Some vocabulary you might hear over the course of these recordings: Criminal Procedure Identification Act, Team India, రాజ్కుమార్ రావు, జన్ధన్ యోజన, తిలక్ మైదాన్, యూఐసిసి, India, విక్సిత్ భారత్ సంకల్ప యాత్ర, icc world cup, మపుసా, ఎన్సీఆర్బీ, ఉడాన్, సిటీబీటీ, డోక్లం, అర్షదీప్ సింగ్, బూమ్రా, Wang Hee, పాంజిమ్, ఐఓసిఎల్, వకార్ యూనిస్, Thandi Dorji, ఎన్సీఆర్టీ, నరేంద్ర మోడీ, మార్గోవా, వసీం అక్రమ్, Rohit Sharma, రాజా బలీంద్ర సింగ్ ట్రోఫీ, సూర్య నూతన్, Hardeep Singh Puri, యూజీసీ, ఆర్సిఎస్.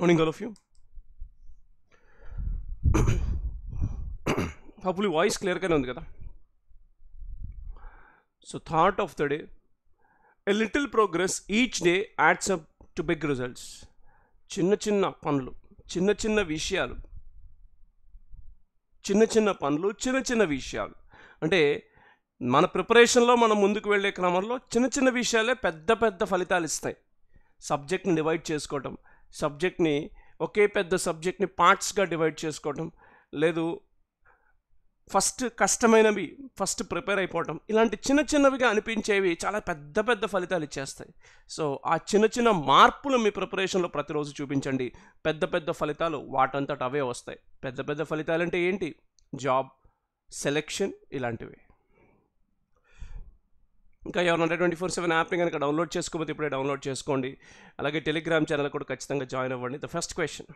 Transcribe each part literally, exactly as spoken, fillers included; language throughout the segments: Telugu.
Morning, all of you. Hopefully voice clear ga undi kada. So thought of the day, a little progress each day adds up to big results. Chinna chinna panlu, chinna chinna vishayalu, chinna chinna panlu, chinna chinna vishayalu. Ante mana preparation lo mana munduku velle kramanlo chinna chinna vishayale pedda pedda falitalu istayi. Subject ni divide chesukotam, subject ni oke pedda subject ni parts ga divide chesukotam ledu. First కష్టమైనవి ఫస్ట్ ప్రిపేర్ అయిపోవటం ఇలాంటి చిన్న చిన్నవిగా అనిపించేవి చాలా పెద్ద పెద్ద ఫలితాలు ఇచ్చేస్తాయి. సో ఆ చిన్న చిన్న మార్పులు మీ ప్రిపరేషన్లో ప్రతిరోజు చూపించండి. పెద్ద పెద్ద ఫలితాలు వాటంతట అవే వస్తాయి. పెద్ద పెద్ద ఫలితాలు అంటే ఏంటి? జాబ్, సెలెక్షన్ ఇలాంటివి. ఇంకా ఎవరైనా ట్వంటీ ఫోర్ సెవెన్ యాప్ని కనుక డౌన్లోడ్ చేసుకోకపోతే ఇప్పుడే డౌన్లోడ్ చేసుకోండి. అలాగే టెలిగ్రామ్ ఛానల్ కూడా ఖచ్చితంగా జాయిన్ అవ్వండి. ద ఫస్ట్ క్వశ్చన్,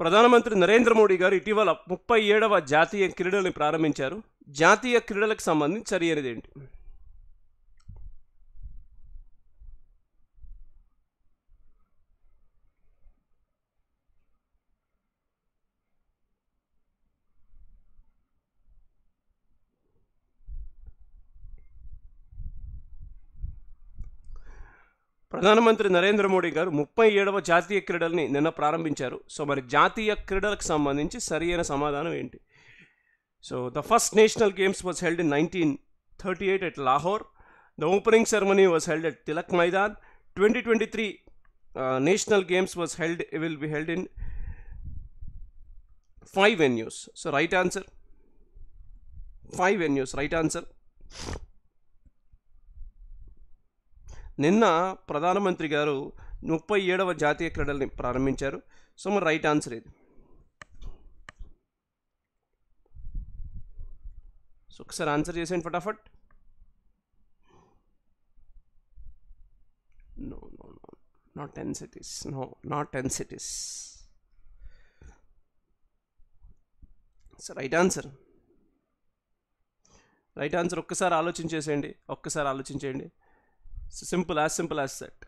ప్రధానమంత్రి నరేంద్ర మోడీ గారు ఇటీవల ముప్పై ఏడవ జాతీయ క్రీడల్ని ప్రారంభించారు. జాతీయ క్రీడలకు సంబంధించి చర్య అనేది ఏంటి? ప్రధానమంత్రి నరేంద్ర మోడీ గారు ముప్పై ఏడవ జాతీయ క్రీడల్ని నిన్న ప్రారంభించారు. సో మరి జాతీయ క్రీడలకు సంబంధించి సరియైన సమాధానం ఏంటి? So the first national games was held in nineteen thirty eight at Lahore. The opening ceremony was held at తిలక్ మైదాన్. Twenty twenty three national games was held will be held in five venues. So right answer five venues right answer. నిన్న ప్రధానమంత్రి గారు ముప్పై ఏడవ జాతీయ క్రీడల్ని ప్రారంభించారు. సో మరి రైట్ ఆన్సర్ ఇది. సో ఒకసారి ఆన్సర్ చేసేయండి ఫటాఫట్. No no no not ten cities no not ten cities so right answer right answer ఒక్కసారి ఆలోచించేసేయండి. ఒక్కసారి ఆలోచించేయండి. So simple as simple as that.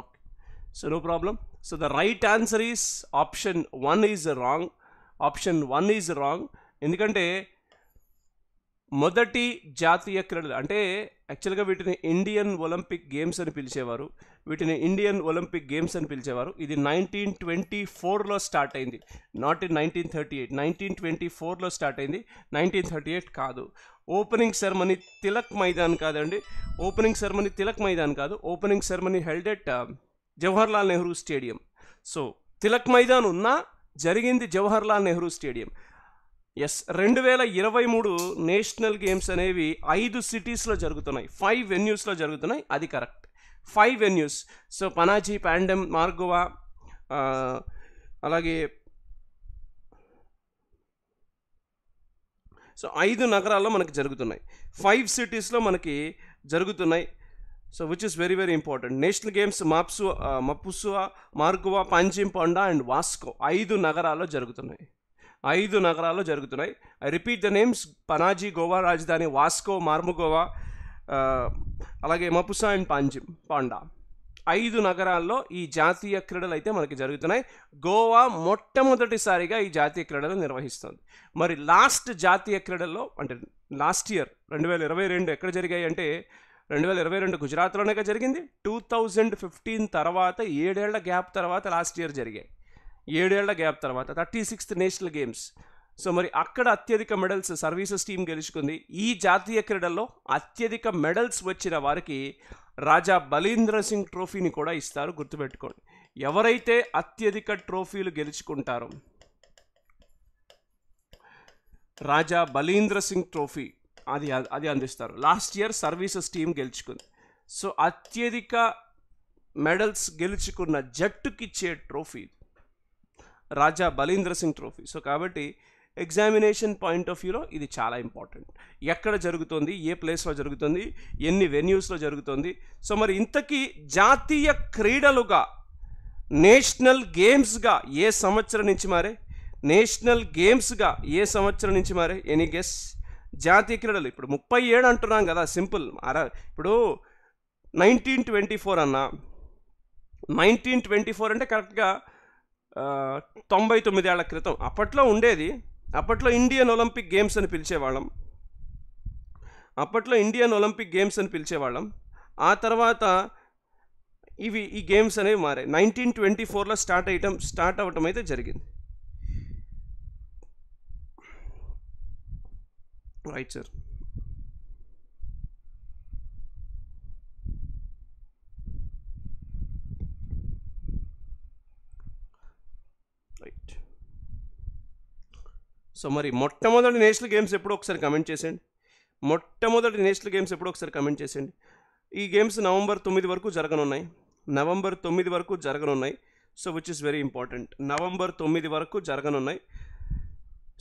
Okay, so no problem. So the right answer is option one is wrong. Option one is wrong. Endukante మొదటి జాతీయ క్రీడలు అంటే యాక్చువల్గా వీటిని ఇండియన్ ఒలింపిక్ గేమ్స్ అని పిలిచేవారు. వీటిని ఇండియన్ ఒలింపిక్ గేమ్స్ అని పిలిచేవారు. ఇది నైన్టీన్ ట్వంటీ ఫోర్లో స్టార్ట్ అయింది, not in nineteen thirty eight nineteen twenty ఫోర్లో స్టార్ట్ అయింది, నైన్టీన్ థర్టీ ఎయిట్ కాదు. ఓపెనింగ్ సెరమనీ తిలక్ మైదాన్ కాదండి. ఓపెనింగ్ సెరమనీ తిలక్ మైదాన్ కాదు. Opening ceremony held at Jawaharlal Nehru stadium. So తిలక్ మైదాన్ ఉన్నా జరిగింది జవహర్లాల్ నెహ్రూ స్టేడియం. ఎస్, రెండు వేల ఇరవై మూడు నేషనల్ గేమ్స్ అనేవి ఐదు సిటీస్లో జరుగుతున్నాయి, ఫైవ్ వెన్యూస్లో జరుగుతున్నాయి. అది correct, five venues. So Panaji, పాండెమ్, మార్గోవా, అలాగే సో ఐదు నగరాల్లో మనకి జరుగుతున్నాయి, ఫైవ్ సిటీస్లో మనకి జరుగుతున్నాయి. So which is very very important. National games మాప్సు మపుసువా, మార్గోవా, పాంజిమ్, పాండా అండ్ వాస్కో ఐదు నగరాల్లో జరుగుతున్నాయి. ఐదు నగరాల్లో జరుగుతున్నాయి. I repeat the names: Panaji, Goa రాజధాని, వాస్కో, మార్ముగోవా, అలాగే మపుసా అండ్ పాంజిమ్, పాండా. ఐదు నగరాల్లో ఈ జాతీయ క్రీడలు అయితే మనకి జరుగుతున్నాయి. గోవా మొట్టమొదటిసారిగా ఈ జాతీయ క్రీడలు నిర్వహిస్తుంది. మరి లాస్ట్ జాతీయ క్రీడల్లో అంటే లాస్ట్ ఇయర్ రెండు వేల ఇరవై రెండు ఎక్కడ జరిగాయి అంటే రెండు వేల ఇరవై రెండు గుజరాత్లోనే జరిగింది. టూ థౌజండ్ ఫిఫ్టీన్ తర్వాత ఏడేళ్ల గ్యాప్ తర్వాత లాస్ట్ ఇయర్ జరిగాయి. ఏడేళ్ల గ్యాప్ తర్వాత thirty sixth national games. So మరి అక్కడ అత్యధిక మెడల్స్ సర్వీసెస్ టీం గెలుచుకుంది. ఈ జాతీయ క్రీడల్లో అత్యధిక మెడల్స్ వచ్చిన వారికి రాజా బలీంద్ర సింగ్ ట్రోఫీని కూడా ఇస్తారు, గుర్తుపెట్టుకోండి. ఎవరైతే అత్యధిక ట్రోఫీలు గెలుచుకుంటారో రాజా బలీంద్ర సింగ్ ట్రోఫీ అది అది అందిస్తారు. లాస్ట్ ఇయర్ సర్వీసెస్ టీం గెలుచుకుంది. సో అత్యధిక మెడల్స్ గెలుచుకున్న జట్టుకిచ్చే trophy రాజా బలీంద్ర సింగ్ ట్రోఫీ. So కాబట్టి ఎగ్జామినేషన్ పాయింట్ ఆఫ్ వ్యూలో ఇది చాలా ఇంపార్టెంట్. ఎక్కడ జరుగుతుంది, ఏ ప్లేస్లో జరుగుతుంది, ఎన్ని వెన్యూస్లో జరుగుతుంది. సో మరి ఇంతకీ జాతీయ క్రీడలుగా నేషనల్ గేమ్స్గా ఏ సంవత్సరం నుంచి మారే నేషనల్ గేమ్స్గా ఏ సంవత్సరం నుంచి మారే ఎనీ గెస్? జాతీయ క్రీడలు ఇప్పుడు ముప్పై ఏడు అంటున్నాం కదా, సింపుల్. అరా ఇప్పుడు నైన్టీన్ ట్వంటీ ఫోర్ అన్న నైన్టీన్ ట్వంటీ ఫోర్ అంటే కరెక్ట్గా తొంభై తొమ్మిది ఏళ్ల క్రితం. అప్పట్లో ఉండేది, అప్పట్లో ఇండియన్ ఒలింపిక్ గేమ్స్ అని పిలిచేవాళ్ళం అప్పట్లో ఇండియన్ ఒలింపిక్ గేమ్స్ అని పిలిచేవాళ్ళం ఆ తర్వాత ఇవి ఈ గేమ్స్ అనేవి మారాయి. నైన్టీన్ ట్వంటీ ఫోర్లో స్టార్ట్ అయ్యటం స్టార్ట్ అవ్వటం అయితే జరిగింది. Right sir, right. సో మరి మొట్టమొదటి నేషనల్ గేమ్స్ ఎప్పుడో ఒకసారి కమెంట్ చేసేయండి. మొట్టమొదటి నేషనల్ గేమ్స్ ఎప్పుడో ఒకసారి కమెంట్ చేసేయండి ఈ గేమ్స్ నవంబర్ తొమ్మిది వరకు జరగనున్నాయి. నవంబర్ తొమ్మిది వరకు జరగనున్నాయి so which is very important. November తొమ్మిది వరకు జరగనున్నాయి.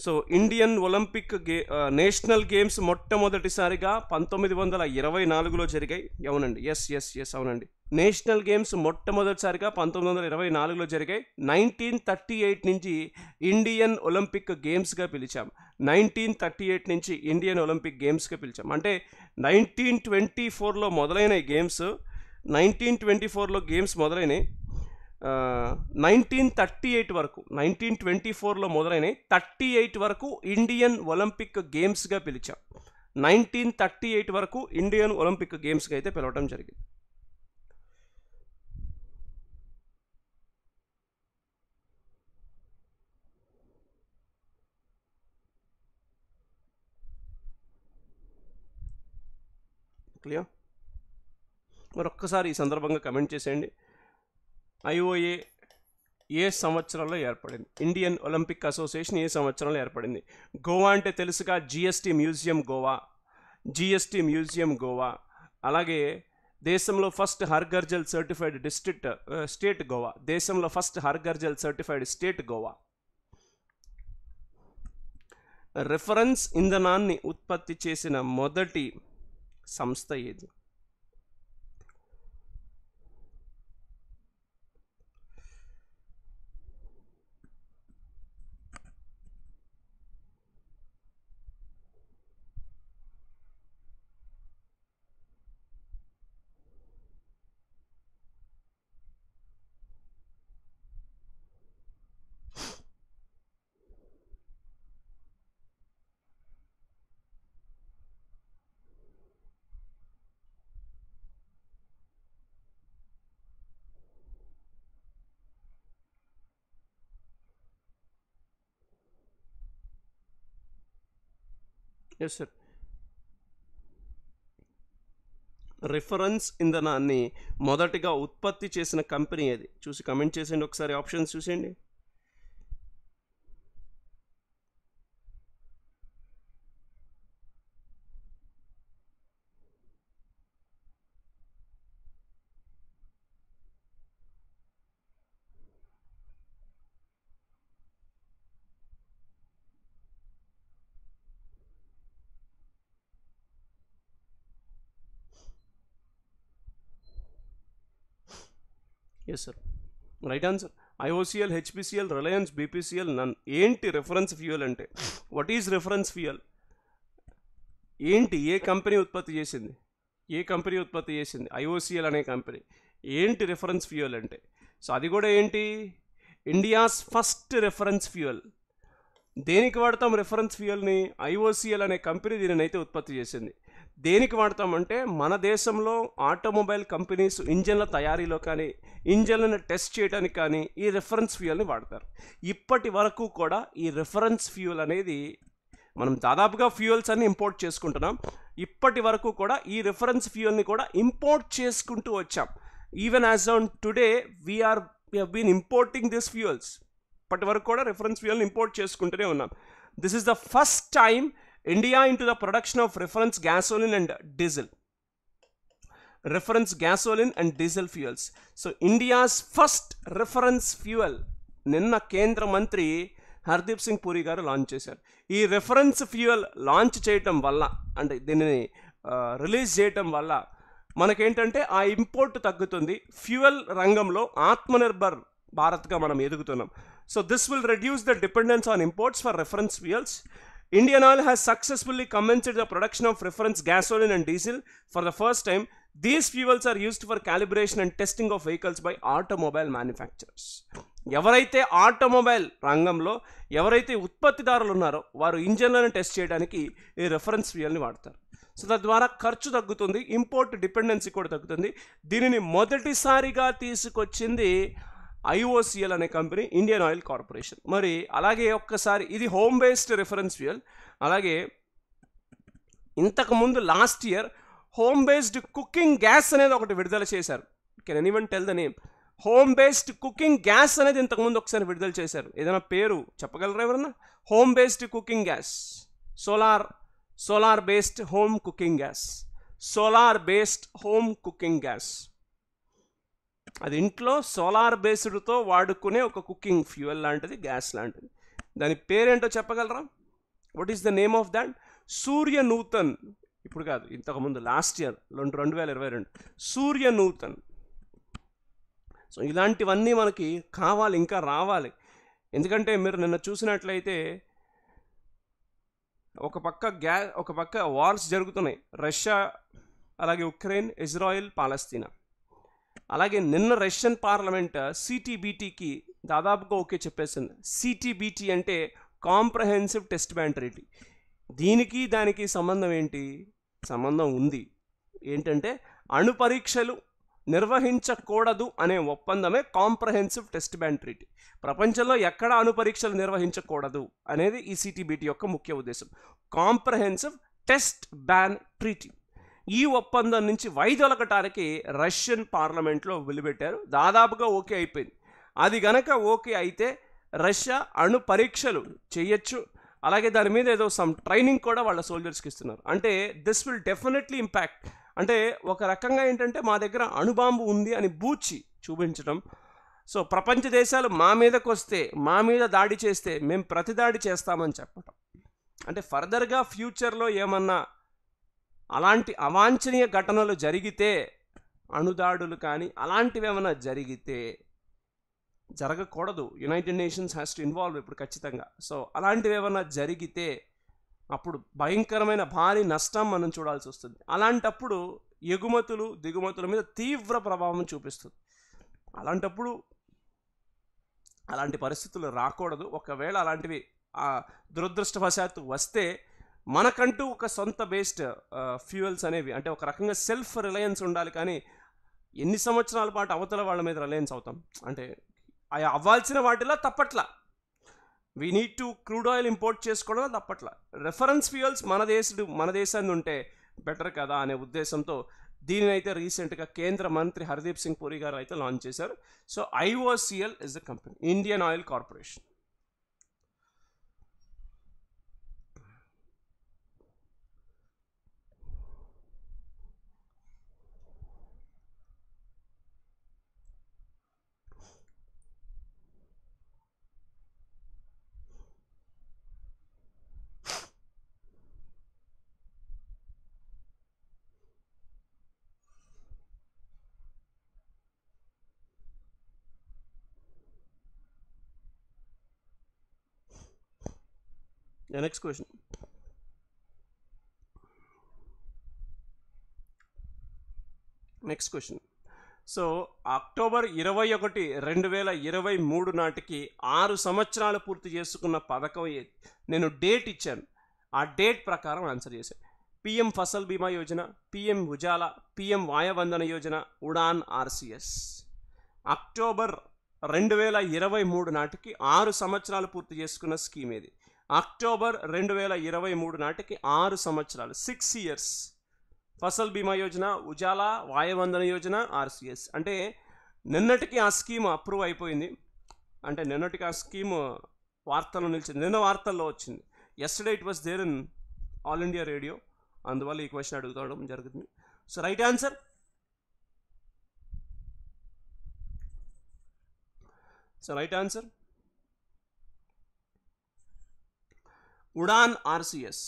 సో ఇండియన్ ఒలింపిక్ గే నేషనల్ గేమ్స్ మొట్టమొదటిసారిగా పంతొమ్మిది వందల ఇరవై నాలుగులో జరిగాయి. అవునండి, ఎస్ ఎస్ ఎస్ అవునండి. నేషనల్ గేమ్స్ మొట్టమొదటిసారిగా పంతొమ్మిది వందల ఇరవై నాలుగులో జరిగాయి. నైన్టీన్ థర్టీ ఎయిట్ నుంచి ఇండియన్ ఒలింపిక్ గేమ్స్గా పిలిచాం. నైన్టీన్ థర్టీ ఎయిట్ నుంచి ఇండియన్ ఒలింపిక్ గేమ్స్గా పిలిచాం. అంటే నైన్టీన్ ట్వంటీ ఫోర్లో మొదలైన గేమ్స్ నైన్టీన్ ట్వంటీ ఫోర్లో గేమ్స్ మొదలైనవి నైన్టీన్ థర్టీ ఎయిట్ వరకు నైన్టీన్ ట్వంటీ ఫోర్లో మొదలైనవి థర్టీ ఎయిట్ వరకు ఇండియన్ ఒలింపిక్ గేమ్స్గా పిలిచాం. నైన్టీన్ థర్టీ ఎయిట్ వరకు ఇండియన్ ఒలింపిక్ గేమ్స్గా అయితే పిలవటం జరిగింది. క్లియర్? మరొక్కసారి ఈ సందర్భంగా కమెంట్ చేసేయండి. ఐఓఏ ఏ సంవత్సరంలో ఏర్పడింది? ఇండియన్ ఒలింపిక్ అసోసియేషన్ ఏ సంవత్సరంలో ఏర్పడింది? గోవా అంటే తెలుసుగా, GST museum Goa, GST museum Goa. అలాగే దేశంలో first హర్గర్జల్ certified district state Goa, దేశంలో first హర్గర్జల్ certified state Goa. Reference ఇంధనాన్ని ఉత్పత్తి చేసిన మొదటి సంస్థ ఏది? ఎస్ సార్, రిఫరెన్స్ ఇంధనాన్ని మొదటిగా ఉత్పత్తి చేసిన కంపెనీ అది చూసి కమెంట్ చేసేయండి. ఒకసారి ఆప్షన్స్ చూసేయండి. Yes sir, right answer. ఐఓసిఎల్, HPCL, Reliance, BPCL, none. ఏంటి రిఫరెన్స్ ఫ్యూయల్ అంటే? What is reference fuel? ఏంటి, ఏ కంపెనీ ఉత్పత్తి చేసింది? ఏ కంపెనీ ఉత్పత్తి చేసింది? ఐఓసిఎల్ అనే కంపెనీ. ఏంటి రిఫరెన్స్ ఫ్యూయల్ అంటే? సో అది కూడా ఏంటి? India's first reference fuel. దేనికి వాడతాం రిఫరెన్స్ ఫ్యూయల్ని? ఐఓసిఎల్ అనే కంపెనీ దీనినైతే ఉత్పత్తి చేసింది. దేనికి వాడతామంటే మన దేశంలో ఆటోమొబైల్ కంపెనీస్ ఇంజన్ల తయారీలో కానీ, ఇంజన్లను టెస్ట్ చేయడానికి కానీ ఈ రిఫరెన్స్ ఫ్యూయల్ని వాడతారు. ఇప్పటి వరకు కూడా ఈ రిఫరెన్స్ ఫ్యూయల్ అనేది, మనం దాదాపుగా ఫ్యూయల్స్ అన్ని ఇంపోర్ట్ చేసుకుంటున్నాం, ఇప్పటి వరకు కూడా ఈ రిఫరెన్స్ ఫ్యూయల్ని కూడా ఇంపోర్ట్ చేసుకుంటూ వచ్చాం. Even as on today we're we have been importing this fuels. ఇప్పటి వరకు కూడా రిఫరెన్స్ ఫ్యూయల్ని ఇంపోర్ట్ చేసుకుంటూనే ఉన్నాం. This is the first time India into the production of reference gasoline and diesel. reference gasoline and diesel fuels. So India's first reference fuel ninna Kendra Mantri Hardeep Singh Puri garu launch chesaru. Ee reference fuel launch cheyatam valla and dinini release cheyatam valla మనకేంటంటే ఆ ఇంపోర్ట్ తగ్గుతుంది, ఫ్యూయల్ రంగంలో ఆత్మనిర్భర్ భారత్గా మనం ఎదుగుతున్నాం. So this will reduce the dependence on imports for reference fuels. Indian oil has successfully commenced the production of reference gasoline and diesel for the first time. These fuels are used for calibration and testing of vehicles by automobile manufacturers. ఎవరైతే ఆటోమొబైల్ రంగంలో ఎవరైతే ఉత్పత్తిదారులు ఉన్నారో వారు ఇంజన్లను టెస్ట్ చేయడానికి ఈ రెఫరెన్స్ ఫ్యూయల్ని వాడతారు. సో తద్వారా ఖర్చు తగ్గుతుంది, ఇంపోర్ట్ డిపెండెన్సీ కూడా తగ్గుతుంది. దీనిని మొదటిసారిగా తీసుకొచ్చింది ఐఓసిఎల్ అనే కంపెనీ, ఇండియన్ ఆయిల్ కార్పొరేషన్. మరి అలాగే ఒక్కసారి ఇది హోమ్ బేస్డ్ రిఫరెన్స్ ఫ్యూయల్. అలాగే ఇంతకుముందు last year home based cooking gas అనేది ఒకటి విడుదల చేశారు. Can anyone tell the name? Home based cooking gas అనేది ఇంతకుముందు ఒకసారి విడుదల చేశారు. ఏదైనా పేరు చెప్పగలరా ఎవరన్నా? Home based cooking gas, solar solar based home cooking gas, solar based home cooking gas అది ఇంట్లో సోలార్ బేస్డ్తో వాడుకునే ఒక కుకింగ్ ఫ్యూయల్ లాంటిది, గ్యాస్ లాంటిది. దాని పేరేంటో చెప్పగలరా? What is the name of that? సూర్య నూతన్. ఇప్పుడు కాదు, ఇంతకుముందు లాస్ట్ ఇయర్ రెండు వేల ఇరవై రెండు, సూర్య నూతన్. సో ఇలాంటివన్నీ మనకి కావాలి, ఇంకా రావాలి. ఎందుకంటే మీరు నిన్న చూసినట్లయితే ఒక పక్క గ్యా ఒక పక్క వార్స్ జరుగుతున్నాయి, రష్యా, అలాగే ఉక్రెయిన్, ఇజ్రాయిల్, పాలస్తీనా. అలాగే నిన్న రష్యన్ పార్లమెంట్ సిటీబీటీకి దాదాపుగా ఓకే చెప్పేసింది. సిటీబీటీ అంటే కాంప్రహెన్సివ్ టెస్ట్ బ్యాన్ ట్రీటీ. దీనికి దానికి సంబంధం ఏంటి? సంబంధం ఉంది. ఏంటంటే అణు పరీక్షలు నిర్వహించకూడదు అనే ఒప్పందమే కాంప్రహెన్సివ్ టెస్ట్ బ్యాన్ ట్రీటీ. ప్రపంచంలో ఎక్కడ అణు పరీక్షలు నిర్వహించకూడదు అనేది ఈ సిటీబీటీ యొక్క ముఖ్య ఉద్దేశం. కాంప్రహెన్సివ్ టెస్ట్ బ్యాన్ ట్రీటీ, ఈ ఒప్పందం నుంచి వైదొలగటానికి రష్యన్ పార్లమెంట్లో వెలువెట్టారు. దాదాపుగా ఓకే అయిపోయింది. అది గనక ఓకే అయితే రష్యా అణు పరీక్షలు చేయొచ్చు. అలాగే దాని మీద ఏదో సమ్ ట్రైనింగ్ కూడా వాళ్ళ సోల్జర్స్కి ఇస్తున్నారు. అంటే దిస్ విల్ డెఫినెట్లీ ఇంపాక్ట్. అంటే ఒక రకంగా ఏంటంటే మా దగ్గర అణుబాంబు ఉంది అని బూచి చూపించడం. సో ప్రపంచ దేశాలు మా మీదకు వస్తే, మా మీద దాడి చేస్తే మేము ప్రతి దాడి చేస్తామని చెప్పటం. అంటే ఫర్దర్గా ఫ్యూచర్లో ఏమన్నా అలాంటి అవాంఛనీయ ఘటనలు జరిగితే, అణుదాడులు కానీ అలాంటివి ఏమైనా జరిగితే జరగకూడదు, United Nations has to involve ఇప్పుడు ఖచ్చితంగా. సో అలాంటివి ఏమైనా జరిగితే అప్పుడు భయంకరమైన భారీ నష్టం మనం చూడాల్సి వస్తుంది. అలాంటప్పుడు ఎగుమతులు దిగుమతుల మీద తీవ్ర ప్రభావం చూపిస్తుంది. అలాంటప్పుడు అలాంటి పరిస్థితులు రాకూడదు. ఒకవేళ అలాంటివి దురదృష్టవశాత్తు వస్తే మనకంటూ ఒక సొంత బేస్డ్ ఫ్యూయల్స్ అనేవి, అంటే ఒక రకంగా సెల్ఫ్ రిలయన్స్ ఉండాలి. కానీ ఎన్ని సంవత్సరాల పాటు అవతల వాళ్ళ మీద రిలయన్స్ అవుతాం? అంటే అవి అవ్వాల్సిన వాటిలో తప్పట్లా. We need to crude oil import చేసుకోవడం తప్పట్లా. రెఫరెన్స్ ఫ్యూయల్స్ మన దేశ మన దేశాన్ని ఉంటే బెటర్ కదా అనే ఉద్దేశంతో దీనినైతే రీసెంట్గా కేంద్ర మంత్రి హర్దీప్ సింగ్ పూరి గారు అయితే లాంచ్ చేశారు. So ఐఓసిఎల్ is the company, Indian Oil Corporation. The next question. Next question. So October ఇరవై ఒకటి రెండు వేల ఇరవై మూడు నాటికి ఆరు సంవత్సరాలు పూర్తి చేసుకున్న పథకం ఏది? నేను డేట్ ఇచ్చాను, ఆ డేట్ ప్రకారం ఆన్సర్ చేశాను. PM Fasal Bima Yojana, PM Ujala, PM వాయువందన Yojana, ఉడాన్ ఆర్సిఎస్. October రెండు వేల ఇరవై మూడు నాటికి ఆరు సంవత్సరాలు పూర్తి చేసుకున్న స్కీమ్ ఏది? అక్టోబర్ రెండు వేల ఇరవై మూడు నాటికి ఆరు సంవత్సరాలు, six years. Fasal Bima Yojana, Ujala, Vayovandana Yojana, ఆర్సిఎస్. అంటే నిన్నటికి ఆ స్కీమ్ అప్రూవ్ అయిపోయింది. అంటే నిన్నటికి ఆ స్కీమ్ వార్తల్లో నిలిచింది, నిన్న వార్తల్లో వచ్చింది. Yesterday it was there in All India Radio, అందువల్ల ఈ క్వశ్చన్ అడుగుతాం జరుగుతుంది. So right answer So right answer, Udan R C S.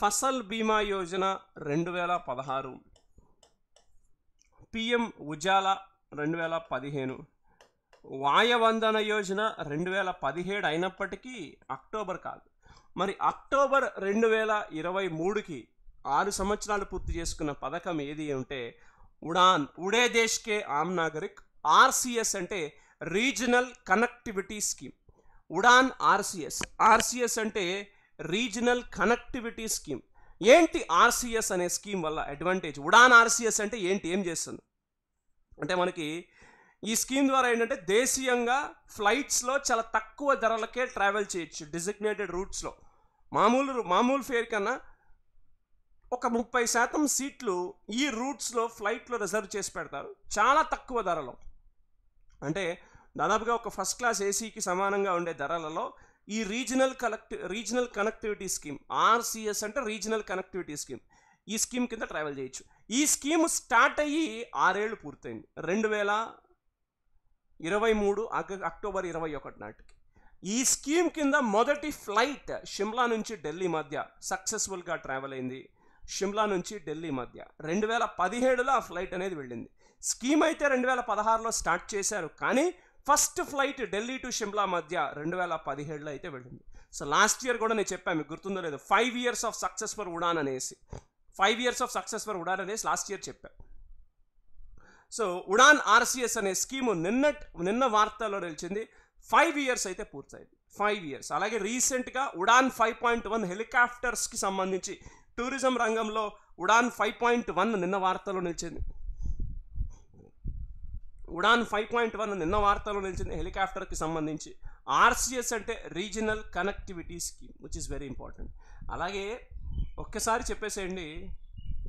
Fasal Bima Yojana రెండు వేల పదహారు, P M Ujala రెండు వేల పదిహేను, Vayavandana Yojana రెండు వేల పదిహేడు అయినప్పటికీ అక్టోబర్ కాదు. మరి అక్టోబర్ రెండు వేల ఇరవై మూడుకి ఆరు సంవత్సరాలు పూర్తి చేసుకున్న పథకం ఏది అంటే ఉడాన్, ఉడే దేశ్కే ఆమ్ నాగరిక్. ఆర్సిఎస్ అంటే regional connectivity scheme. ఉడాన్ ఆర్సిఎస్, ఆర్సిఎస్ అంటే రీజనల్ కనెక్టివిటీ స్కీమ్. ఏంటి ఆర్సిఎస్ అనే స్కీమ్ వల్ల అడ్వాంటేజ్? ఉడాన్ ఆర్సిఎస్ అంటే ఏంటి, ఏం చేస్తుంది అంటే మనకి ఈ స్కీమ్ ద్వారా ఏంటంటే దేశీయంగా ఫ్లైట్స్లో చాలా తక్కువ ధరలకే ట్రావెల్ చేయొచ్చు. డిజిగ్నేటెడ్ రూట్స్లో మామూలు మామూలు ఫేర్ కన్నా ఒక ముప్పై శాతం సీట్లు ఈ రూట్స్లో ఫ్లైట్లో రిజర్వ్ చేసి పెడతారు చాలా తక్కువ ధరలో. అంటే దాదాపుగా ఒక ఫస్ట్ క్లాస్ ఏసీకి సమానంగా ఉండే ధరలలో ఈ రీజనల్ కనెక్టి రీజనల్ కనెక్టివిటీ స్కీమ్, ఆర్సిఎస్ అంటే రీజనల్ కనెక్టివిటీ స్కీమ్, ఈ స్కీమ్ కింద ట్రావెల్ చేయొచ్చు. ఈ స్కీమ్ స్టార్ట్ అయ్యి ఆరేళ్ళు పూర్తయింది, రెండు వేల ఇరవై మూడు అక్టోబర్ ఇరవై ఒకటి నాటికి. ఈ స్కీమ్ కింద మొదటి ఫ్లైట్ షిమ్లా నుంచి ఢిల్లీ మధ్య సక్సెస్ఫుల్గా ట్రావెల్ అయింది. షిమ్లా నుంచి ఢిల్లీ మధ్య రెండు వేల పదిహేడులో ఆ ఫ్లైట్ అనేది వెళ్ళింది. స్కీమ్ అయితే రెండు వేల పదహారులో స్టార్ట్ చేశారు, కానీ first flight Delhi to Shimla మధ్య రెండు వేల పదిహేడులో అయితే వెళ్ళింది. సో లాస్ట్ ఇయర్ కూడా నేను చెప్పాను, మీకు గుర్తుందో లేదు, five years of success for ఉడాన్ అనేసి five years of success for ఉడాన్ అనేసి లాస్ట్ ఇయర్ చెప్పాను. సో ఉడాన్ ఆర్సిఎస్ అనే స్కీము నిన్న నిన్న వార్తల్లో నిలిచింది. ఫైవ్ ఇయర్స్ అయితే పూర్తయింది, ఫైవ్ ఇయర్స్. అలాగే రీసెంట్గా ఉడాన్ ఫైవ్ పాయింట్ వన్ హెలికాప్టర్స్కి సంబంధించి టూరిజం రంగంలో ఉడాన్ ఫైవ్ పాయింట్ వన్ నిన్న వార్తల్లో నిలిచింది. ఉడాన్ ఫైవ్ పాయింట్ వన్ నిన్న వార్తల్లో నిలిచింది హెలికాప్టర్కి సంబంధించి. ఆర్సిఎస్ అంటే regional connectivity scheme, which is very important. అలాగే ఒక్కసారి చెప్పేసేయండి,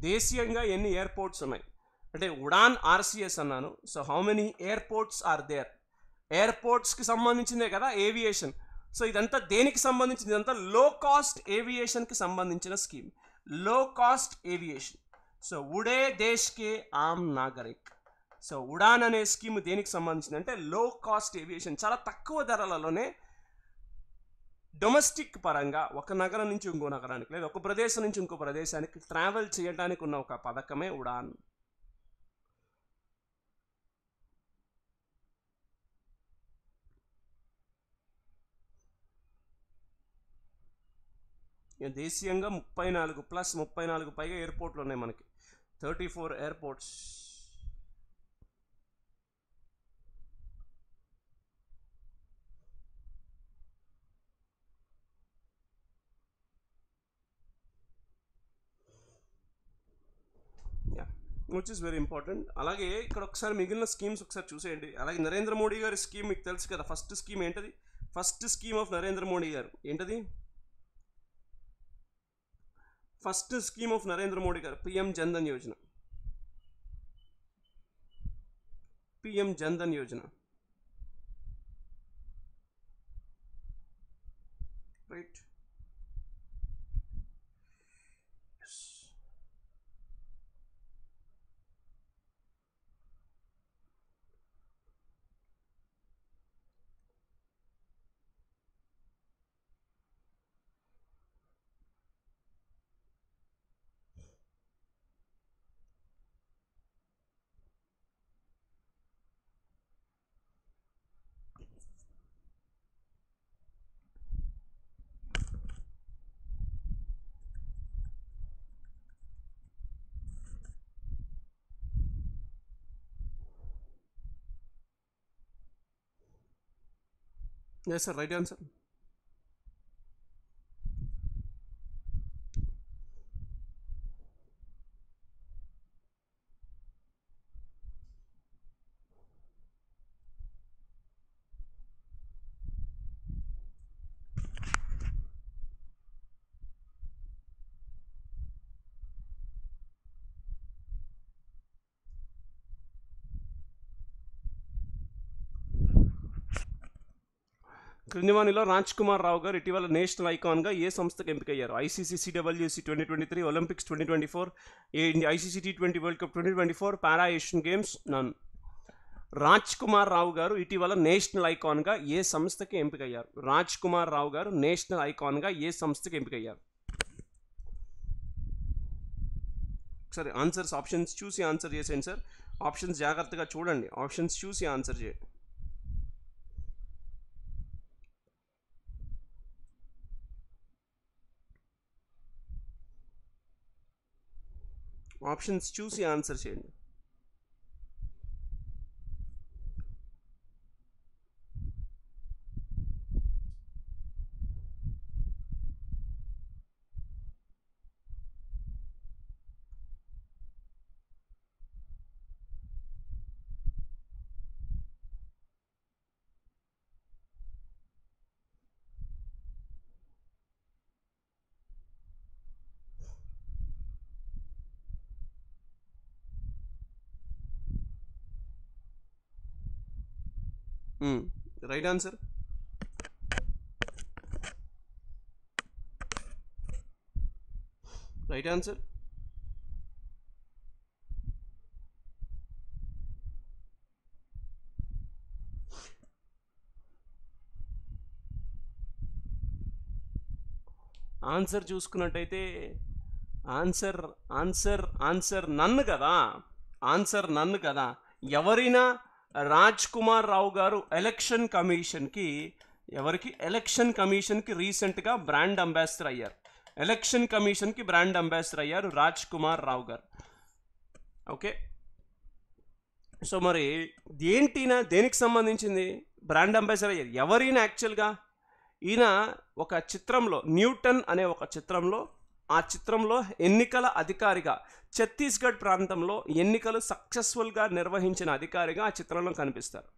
దేశీయంగా ఎన్ని ఎయిర్పోర్ట్స్ ఉన్నాయి అంటే ఉడాన్ ఆర్సిఎస్ అన్నాను, so how many airports are there? ఎయిర్పోర్ట్స్కి సంబంధించిందే కదా ఏవియేషన్. సో ఇదంతా దేనికి సంబంధించింది? ఇదంతా లో కాస్ట్ ఏవియేషన్కి సంబంధించిన scheme, low cost aviation. So ఉడే దేశ్కే ఆమ్ నాగరిక్. సో ఉడాన్ అనే స్కీమ్ దేనికి సంబంధించింది అంటే లో కాస్ట్ ఏవియేషన్. చాలా తక్కువ ధరలలోనే డొమెస్టిక్ పరంగా ఒక నగరం నుంచి ఇంకో నగరానికి, లేదా ఒక ప్రదేశం నుంచి ఇంకో ప్రదేశానికి ట్రావెల్ చేయడానికి ఉన్న ఒక పథకమే ఉడాన్. దేశీయంగా ముప్పై నాలుగు ప్లస్ ముప్పై నాలుగు పైగా ఎయిర్పోర్ట్లు ఉన్నాయి మనకి, thirty four airports. Which is very important. అలాగే ఇక్కడ ఒకసారి మిగిలిన స్కీమ్స్ ఒకసారి చూసేయండి. అలాగే నరేంద్ర మోడీ గారి స్కీమ్ మీకు తెలుసు కదా, ఫస్ట్ స్కీమ్ ఏంటది? First scheme of నరేంద్ర మోడీ గారు ఏంటది? First scheme of నరేంద్ర మోడీ గారు PM జన్ధన్ యోజన, PM జన్ధన్ యోజన. Right, yes sir, right answer. క్రిందివాణిలో రాజ్కుమార్ రావు గారు ఇటీవల నేషనల్ ఐకాన్గా ఏ సంస్థకు ఎంపికయ్యారు? ICC CWC twenty twenty three Olympics twenty twenty four, ICC T twenty world cup twenty twenty four, para Asian games. నన్ను రాజ్కుమార్ రావు గారు ఇటీవల నేషనల్ ఐకాన్గా ఏ సంస్థకి ఎంపికయ్యారు? రాజ్కుమార్ రావు గారు నేషనల్ ఐకాన్గా ఏ సంస్థకి ఎంపికయ్యారు? ఒకసారి ఆన్సర్స్ ఆప్షన్స్ చూసి ఆన్సర్ చేసేయండి సార్. ఆప్షన్స్ జాగ్రత్తగా చూడండి, ఆప్షన్స్ చూసి ఆన్సర్ చేయండి. ఆప్షన్స్ చూసి ఆన్సర్ చేయండి. Right answer. Right answer. Answer చూసుకున్నట్టయితే ఆన్సర్ ఆన్సర్ ఆన్సర్ నన్ను కదా, ఆన్సర్ నన్ను కదా. ఎవరైనా రాజ్కుమార్ రావు గారు ఎలక్షన్ కమిషన్కి, ఎవరికి? ఎలక్షన్ కమిషన్కి రీసెంట్గా బ్రాండ్ అంబాసిడర్ అయ్యారు. ఎలక్షన్ కమిషన్కి బ్రాండ్ అంబాసిడర్ అయ్యారు రాజ్కుమార్ రావు గారు. ఓకే, సో మరి ఏంటినా దేనికి సంబంధించింది బ్రాండ్ అంబాసిడర్ అయ్యారు? ఎవరైనా యాక్చువల్గా ఈయన ఒక చిత్రంలో, న్యూటన్ అనే ఒక చిత్రంలో, ఆ చిత్రంలో ఎన్నికల అధికారిగా, ఛత్తీస్గఢ్ ప్రాంతంలో ఎన్నికలు సక్సెస్ఫుల్గా నిర్వహించిన అధికారిగా ఆ చిత్రంలో కనిపిస్తారు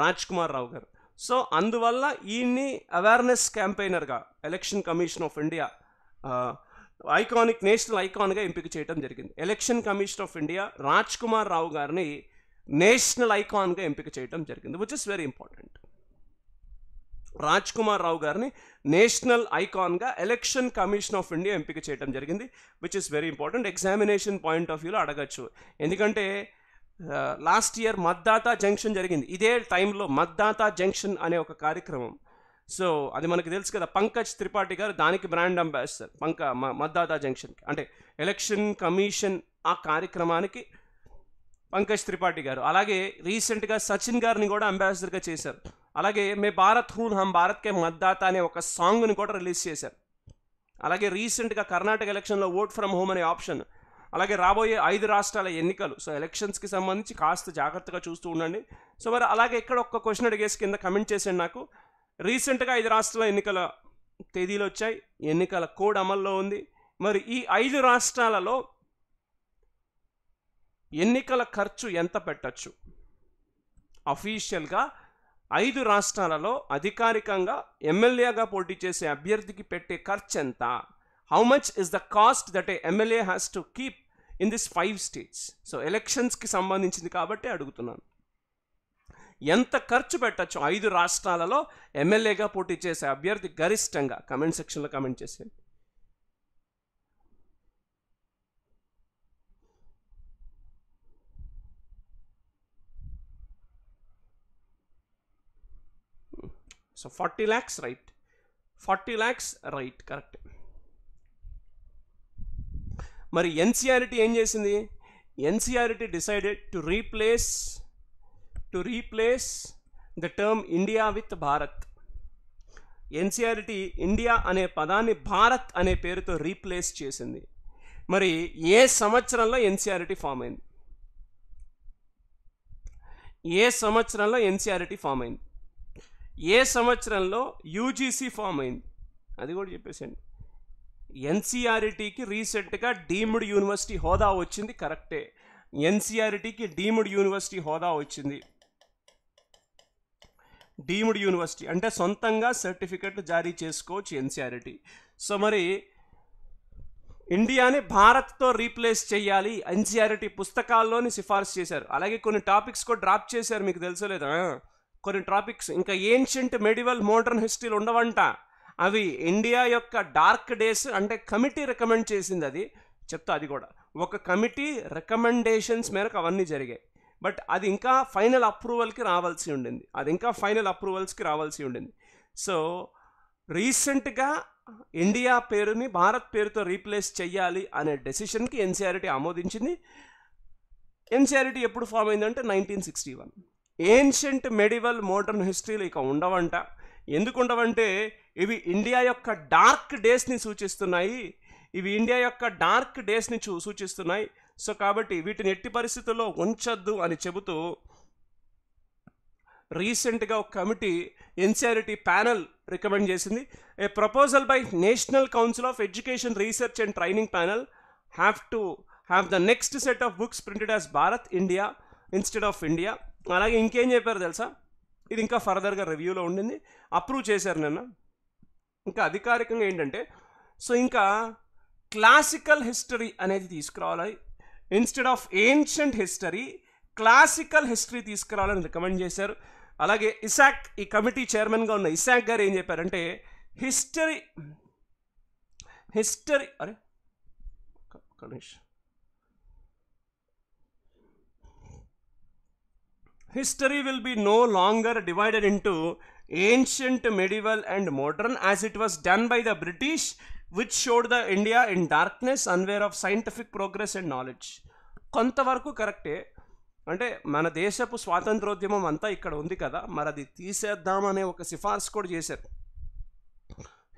రాజ్కుమార్ రావు గారు. సో అందువల్ల ఈయన్ని అవేర్నెస్ క్యాంపెయినర్గా election commission of India iconic national ఐకాన్గా ఎంపిక చేయడం జరిగింది. Election commission of India రాజ్కుమార్ రావు గారిని నేషనల్ ఐకాన్గా ఎంపిక చేయడం జరిగింది, which is very important. రాజ్కుమార్ రావు గారిని నేషనల్ ఐకాన్గా ఎలక్షన్ కమిషన్ ఆఫ్ ఇండియా ఎంపిక చేయడం జరిగింది, which is very important. Examination point of వ్యూలో అడగచ్చు, ఎందుకంటే లాస్ట్ ఇయర్ మద్దాతా జంక్షన్ జరిగింది ఇదే టైంలో. మద్దాతా జంక్షన్ అనే ఒక కార్యక్రమం, సో అది మనకు తెలుసు కదా, పంకజ్ త్రిపాఠి గారు దానికి బ్రాండ్ అంబాసిడర్. పంక మద్దాతా జంక్షన్కి అంటే ఎలక్షన్ కమిషన్ ఆ కార్యక్రమానికి పంకజ్ త్రిపాఠి గారు. అలాగే రీసెంట్గా సచిన్ గారిని కూడా అంబాసిడర్గా చేశారు. అలాగే మే భారత్ హూన్ హమ్ భారత్కే మద్దాత అనే ఒక సాంగ్ని కూడా రిలీజ్ చేశారు. అలాగే రీసెంట్గా కర్ణాటక ఎలక్షన్లో ఓట్ ఫ్రమ్ హోమ్ అనే ఆప్షన్. అలాగే రాబోయే ఐదు రాష్ట్రాల ఎన్నికలు, సో ఎలక్షన్స్కి సంబంధించి కాస్త జాగ్రత్తగా చూస్తూ ఉండండి. సో మరి అలాగే ఇక్కడ ఒక్క క్వశ్చన్ అడిగేసి కింద కమెంట్ చేసేయండి నాకు. రీసెంట్గా ఐదు రాష్ట్రాల ఎన్నికల తేదీలు వచ్చాయి, ఎన్నికల కోడ్ అమల్లో ఉంది. మరి ఈ ఐదు రాష్ట్రాలలో ఎన్నికల ఖర్చు ఎంత పెట్టచ్చు? అఫీషియల్గా ఐదు రాష్ట్రాలలో అధికారికంగా ఎమ్మెల్యేగా పోటీ చేసే అభ్యర్థికి పెట్టే ఖర్చు ఎంత? How much is the cost that a MLA has to keep in this five states? So ఎలక్షన్స్కి సంబంధించింది కాబట్టి అడుగుతున్నాను, ఎంత ఖర్చు పెట్టచ్చు ఐదు రాష్ట్రాలలో ఎమ్మెల్యేగా పోటీ చేసే అభ్యర్థి గరిష్టంగా? కమెంట్ సెక్షన్లో కమెంట్ చేసేయండి. So forty lakhs right, forty lakhs right, correct. మరి ఎన్సీఆర్టీ ఏం చేసింది? ఎన్సీఆర్టీ decided to replace to replace the term India with Bharat. ఎన్సీఆర్టీ India అనే పదాన్ని భారత్ అనే పేరుతో రీప్లేస్ చేసింది. మరి ఏ సంవత్సరంలో ఎన్సీఆర్టీ ఫామ్ అయింది? ఏ సంవత్సరంలో ఎన్సీఆర్టీ ఫామ్ అయింది? ఏ సంవత్సరంలో యూజీసీ ఫామ్ అయింది? అది కూడా చెప్పేసండి. ఎన్సీఆర్టీకి రీసెంట్గా డీమ్డ్ యూనివర్సిటీ హోదా వచ్చింది, కరెక్టే. ఎన్సీఆర్టీకి డీమ్డ్ యూనివర్సిటీ హోదా వచ్చింది. డీమ్డ్ యూనివర్సిటీ అంటే సొంతంగా సర్టిఫికెట్లు జారీ చేసుకోవచ్చు ఎన్సీఆర్టీ. సో మరి ఇండియాని భారత్తో రీప్లేస్ చేయాలి ఎన్సీఆర్టీ పుస్తకాల్లోని సిఫార్సు చేశారు. అలాగే కొన్ని టాపిక్స్ కూడా డ్రాప్ చేశారు, మీకు తెలుసలేదా? కొన్ని టాపిక్స్ ఇంకా ఏన్షియంట్, మెడివల్, మోడర్న్ హిస్టరీలు ఉండవంట. అవి ఇండియా యొక్క డార్క్ డేస్ అంటే కమిటీ రికమెండ్ చేసింది, అది చెప్తా. అది కూడా ఒక కమిటీ రికమెండేషన్స్ మేరకు అవన్నీ జరిగాయి. బట్ అది ఇంకా ఫైనల్ అప్రూవల్కి రావాల్సి ఉండింది అది ఇంకా ఫైనల్ అప్రూవల్స్కి రావాల్సి ఉండింది సో రీసెంట్గా ఇండియా పేరుని భారత్ పేరుతో రీప్లేస్ చేయాలి అనే డెసిషన్కి ఎన్సీఆర్టీ ఆమోదించింది ఎన్సీఆర్టీ ఎప్పుడు ఫామ్ అయిందంటే nineteen sixty one ancient medieval modern హిస్టరీలు ఇక ఉండవంట ఎందుకు ఉండవంటే ఇవి ఇండియా యొక్క డార్క్ డేస్ని సూచిస్తున్నాయి ఇవి ఇండియా యొక్క డార్క్ డేస్ని చూ సూచిస్తున్నాయి సో కాబట్టి వీటిని ఎట్టి పరిస్థితుల్లో ఉంచొద్దు అని చెబుతూ రీసెంట్గా ఒక కమిటీ ఎన్సీఆర్టీ ప్యానెల్ రికమెండ్ చేసింది a proposal by national council of education research and training panel have to have the next set of books printed as Bharat India instead of India అలాగే ఇంకేం చెప్పారు తెలుసా ఇది ఇంకా ఫర్దర్గా రివ్యూలో ఉండింది అప్రూవ్ చేశారు నిన్న ఇంకా అధికారికంగా ఏంటంటే సో ఇంకా క్లాసికల్ హిస్టరీ అనేది తీసుకురావాలి instead of ancient history classical history తీసుకురావాలని రికమెండ్ చేశారు అలాగే ఇసాక్ ఈ కమిటీ చైర్మన్గా ఉన్న ఇసాక్ గారు ఏం చెప్పారంటే హిస్టరీ హిస్టరీ అరే Ganesh History will be no longer divided into ancient, medieval and modern as it was done by the British which showed the India in darkness, unaware of scientific progress and knowledge. కొంతవరకు కరెక్టే అంటే మన దేశపు స్వాతంత్రోద్యమం అంతా ఇక్కడ ఉంది కదా మరి అది తీసేద్దామనే ఒక సిఫార్సు కూడా చేశారు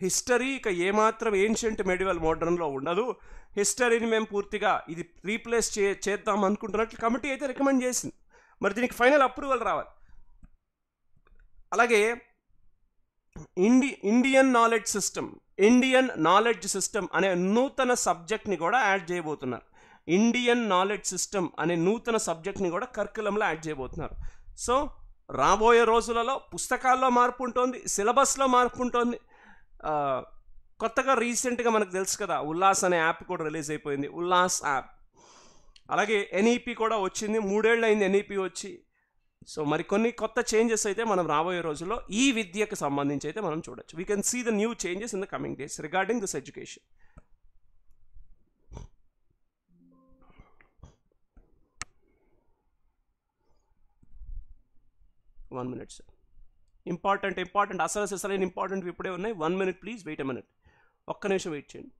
హిస్టరీ ఇక ఏమాత్రం ఏన్షియంట్ మెడివల్ మోడర్న్లో ఉండదు హిస్టరీని మేము పూర్తిగా ఇది రీప్లేస్ చే చేద్దాం అనుకుంటున్నట్లు కమిటీ అయితే రికమెండ్ చేసింది మరి దీనికి ఫైనల్ అప్రూవల్ రావాలి అలాగే ఇండి Indian knowledge system Indian knowledge system అనే నూతన సబ్జెక్ట్ని కూడా యాడ్ చేయబోతున్నారు ఇండియన్ నాలెడ్జ్ సిస్టమ్ అనే నూతన సబ్జెక్ట్ని కూడా కరికులంలో యాడ్ చేయబోతున్నారు సో రాబోయే రోజులలో పుస్తకాల్లో మార్పు ఉంటుంది సిలబస్లో మార్పు ఉంటుంది కొత్తగా రీసెంట్గా మనకు తెలుసు కదా ఉల్లాస్ అనే యాప్ కూడా రిలీజ్ అయిపోయింది ఉల్లాస్ యాప్ అలాగే ఎన్ఈపీ కూడా వచ్చింది మూడేళ్ళు అయింది ఎన్ఈపీ వచ్చి సో మరికొన్ని కొత్త చేంజెస్ అయితే మనం రాబోయే రోజుల్లో ఈ విద్యకు సంబంధించి అయితే మనం చూడొచ్చు we can see the new changes in the coming days regarding this education one minute sir important important అసలు అసలైన ఇంపార్టెంట్ ఇప్పుడే ఉన్నాయి one minute please wait a minute ఒక్క నిమిషం వెయిట్ చేయండి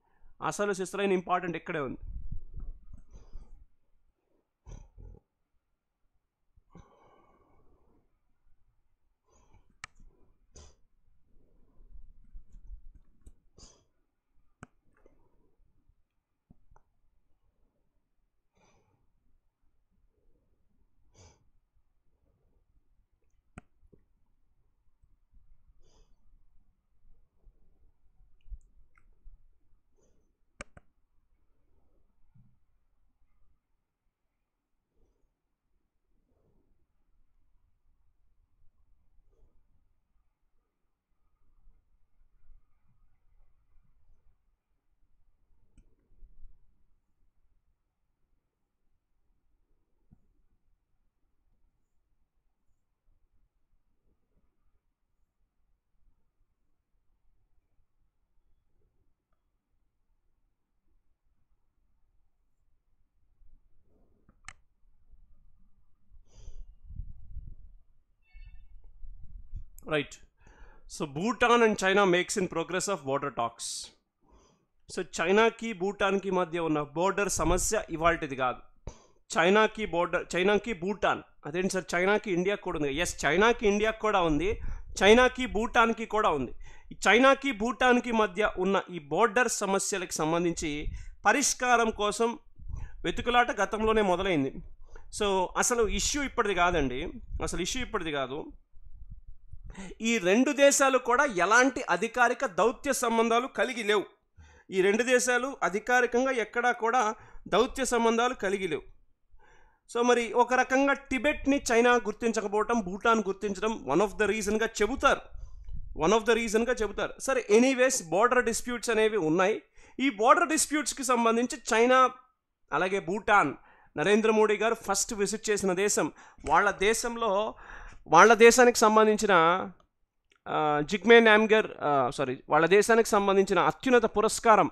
అసలు అసలైన ఇంపార్టెంట్ ఇక్కడే ఉంది Right. So Bhutan and China makes in progress of border talks. So China ki Bhutan ki madhya unna border samasya ivaltidi kaadu. China ki border China ki Bhutan. Adhen sir China ki India kuda undi. Yes China ki India kuda undi. China ki Bhutan ki kuda undi. China ki Bhutan ki madhya unna ee border samasyalaki sambandhinchi parishkaram kosam vetukulata gatamlone modalaindi. So asalu issue ippadi kaadandi. Asalu issue ippadi kaadu. ఈ రెండు దేశాలు కూడా ఎలాంటి అధికారిక దౌత్య సంబంధాలు కలిగి లేవు ఈ రెండు దేశాలు అధికారికంగా ఎక్కడా కూడా దౌత్య సంబంధాలు కలిగి లేవు సో మరి ఒక రకంగా టిబెట్ని చైనా గుర్తించకపోవటం భూటాన్ గుర్తించడం వన్ ఆఫ్ ద రీజన్గా చెబుతారు వన్ ఆఫ్ ద రీజన్గా చెబుతారు సరే ఎనీవేస్ బోర్డర్ డిస్ప్యూట్స్ అనేవి ఉన్నాయి ఈ బోర్డర్ డిస్ప్యూట్స్కి సంబంధించి చైనా అలాగే భూటాన్ నరేంద్ర మోడీ గారు ఫస్ట్ విజిట్ చేసిన దేశం వాళ్ళ దేశంలో వాళ్ళ దేశానికి సంబంధించిన జిగ్మే నామ్గర్ సారీ వాళ్ళ దేశానికి సంబంధించిన అత్యున్నత పురస్కారం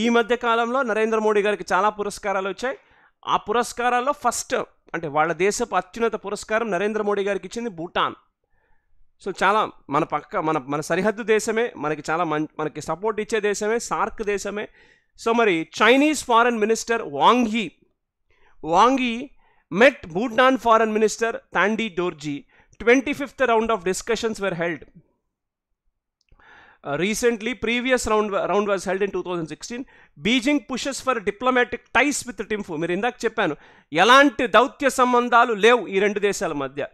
ఈ మధ్య కాలంలో నరేంద్ర మోడీ గారికి చాలా పురస్కారాలు వచ్చాయి ఆ పురస్కారాల్లో ఫస్ట్ అంటే వాళ్ళ దేశపు అత్యున్నత పురస్కారం నరేంద్ర మోడీ గారికి ఇచ్చింది భూటాన్. సో చాలా మన పక్క మన మన సరిహద్దు దేశమే, మనకి చాలా మనకి సపోర్ట్ ఇచ్చే దేశమే, సార్క్ దేశమే. సో మరి Chinese foreign minister Wang he Wang he met Bhutan Foreign Minister Thandi Dorji. twenty-fifth round of discussions were held. Uh, recently, previous round, round was held in two thousand sixteen. Beijing pushes for diplomatic ties with Thimphu. Meer indak cheppanu. Elanti dautya sambandalu levu ee rendu deshala madhya.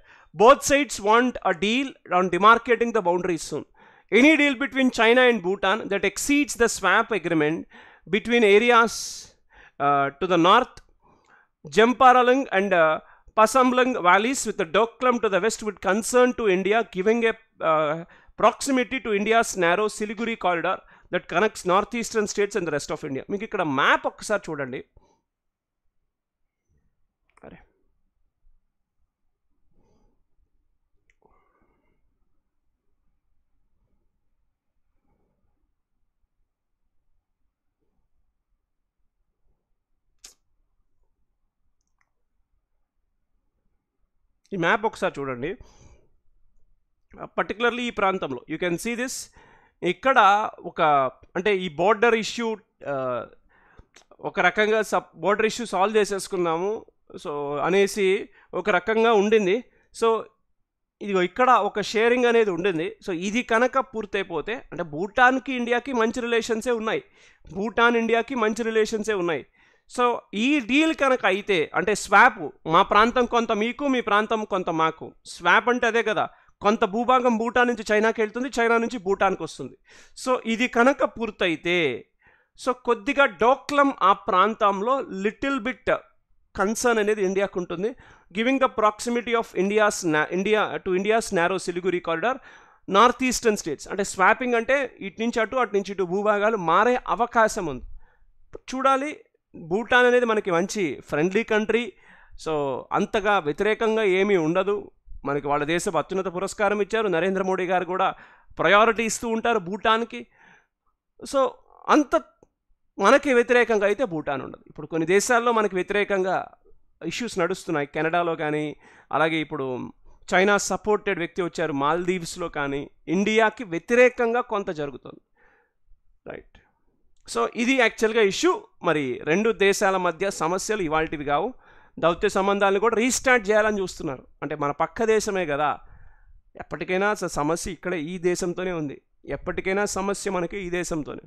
Both sides want a deal on demarcating the boundaries soon. Any deal between China and Bhutan that exceeds the swap agreement between areas uh, to the north, Jemparalung and uh, Pasamlung valleys with the Doklam to the west would concern to India, giving a uh, proximity to India's narrow Siliguri corridor that connects northeastern states and the rest of India. Meeku ikkada map okkasari chudandi. Are ఈ మ్యాప్ ఒకసారి చూడండి, పర్టికులర్లీ ఈ ప్రాంతంలో యూ కెన్ సీ దిస్. ఇక్కడ ఒక అంటే ఈ బోర్డర్ ఇష్యూ ఒక రకంగా సబ్ బోర్డర్ ఇష్యూ సాల్వ్ చేసేసుకున్నాము సో అనేసి ఒక రకంగా ఉండింది. సో ఇదిగో ఇక్కడ ఒక షేరింగ్ అనేది ఉండింది. సో ఇది కనుక పూర్తయిపోతే అంటే భూటాన్కి ఇండియాకి మంచి రిలేషన్సే ఉన్నాయి, భూటాన్ ఇండియాకి మంచి రిలేషన్సే ఉన్నాయి. సో ఈ డీల్ కనుక అయితే అంటే స్వాప్, మా ప్రాంతం కొంత మీకు, మీ ప్రాంతం కొంత మాకు, స్వాప్ అంటే అదే కదా, కొంత భూభాగం భూటాన్ నుంచి చైనాకి వెళ్తుంది, చైనా నుంచి భూటాన్కి వస్తుంది. సో ఇది కనుక పూర్తయితే సో కొద్దిగా డోక్లం ఆ ప్రాంతంలో లిటిల్ బిట్ కన్సర్న్ అనేది ఇండియాకు ఉంటుంది, giving the proximity of India's India to India's narrow Siliguri corridor north eastern states. అంటే స్వాపింగ్ అంటే ఇటు నుంచి అటు అటు నుంచి ఇటు భూభాగాలు మారే అవకాశం ఉంది. చూడాలి, భూటాన్ అనేది మనకి మంచి ఫ్రెండ్లీ కంట్రీ, సో అంతగా వ్యతిరేకంగా ఏమీ ఉండదు. మనకి వాళ్ళ దేశపు అత్యున్నత పురస్కారం ఇచ్చారు, నరేంద్ర మోడీ గారు కూడా ప్రయారిటీ ఇస్తూ ఉంటారు భూటాన్కి. సో అంత మనకి వ్యతిరేకంగా అయితే భూటాన్ ఉండదు. ఇప్పుడు కొన్ని దేశాల్లో మనకి వ్యతిరేకంగా ఇష్యూస్ నడుస్తున్నాయి, కెనడాలో కానీ, అలాగే ఇప్పుడు చైనా సపోర్టెడ్ వ్యక్తి వచ్చారు మాల్దీవ్స్లో కానీ, ఇండియాకి వ్యతిరేకంగా కొంత జరుగుతుంది. రైట్, సో ఇది యాక్చువల్గా ఇష్యూ. మరి రెండు దేశాల మధ్య సమస్యలు ఇవాల్టివి కావు, దౌత్య సంబంధాలను కూడా రీస్టార్ట్ చేయాలని చూస్తున్నారు. అంటే మన పక్క దేశమే కదా, ఎప్పటికైనా సమస్య ఇక్కడ ఈ దేశంతోనే ఉంది, ఎప్పటికైనా సమస్య మనకి ఈ దేశంతోనే.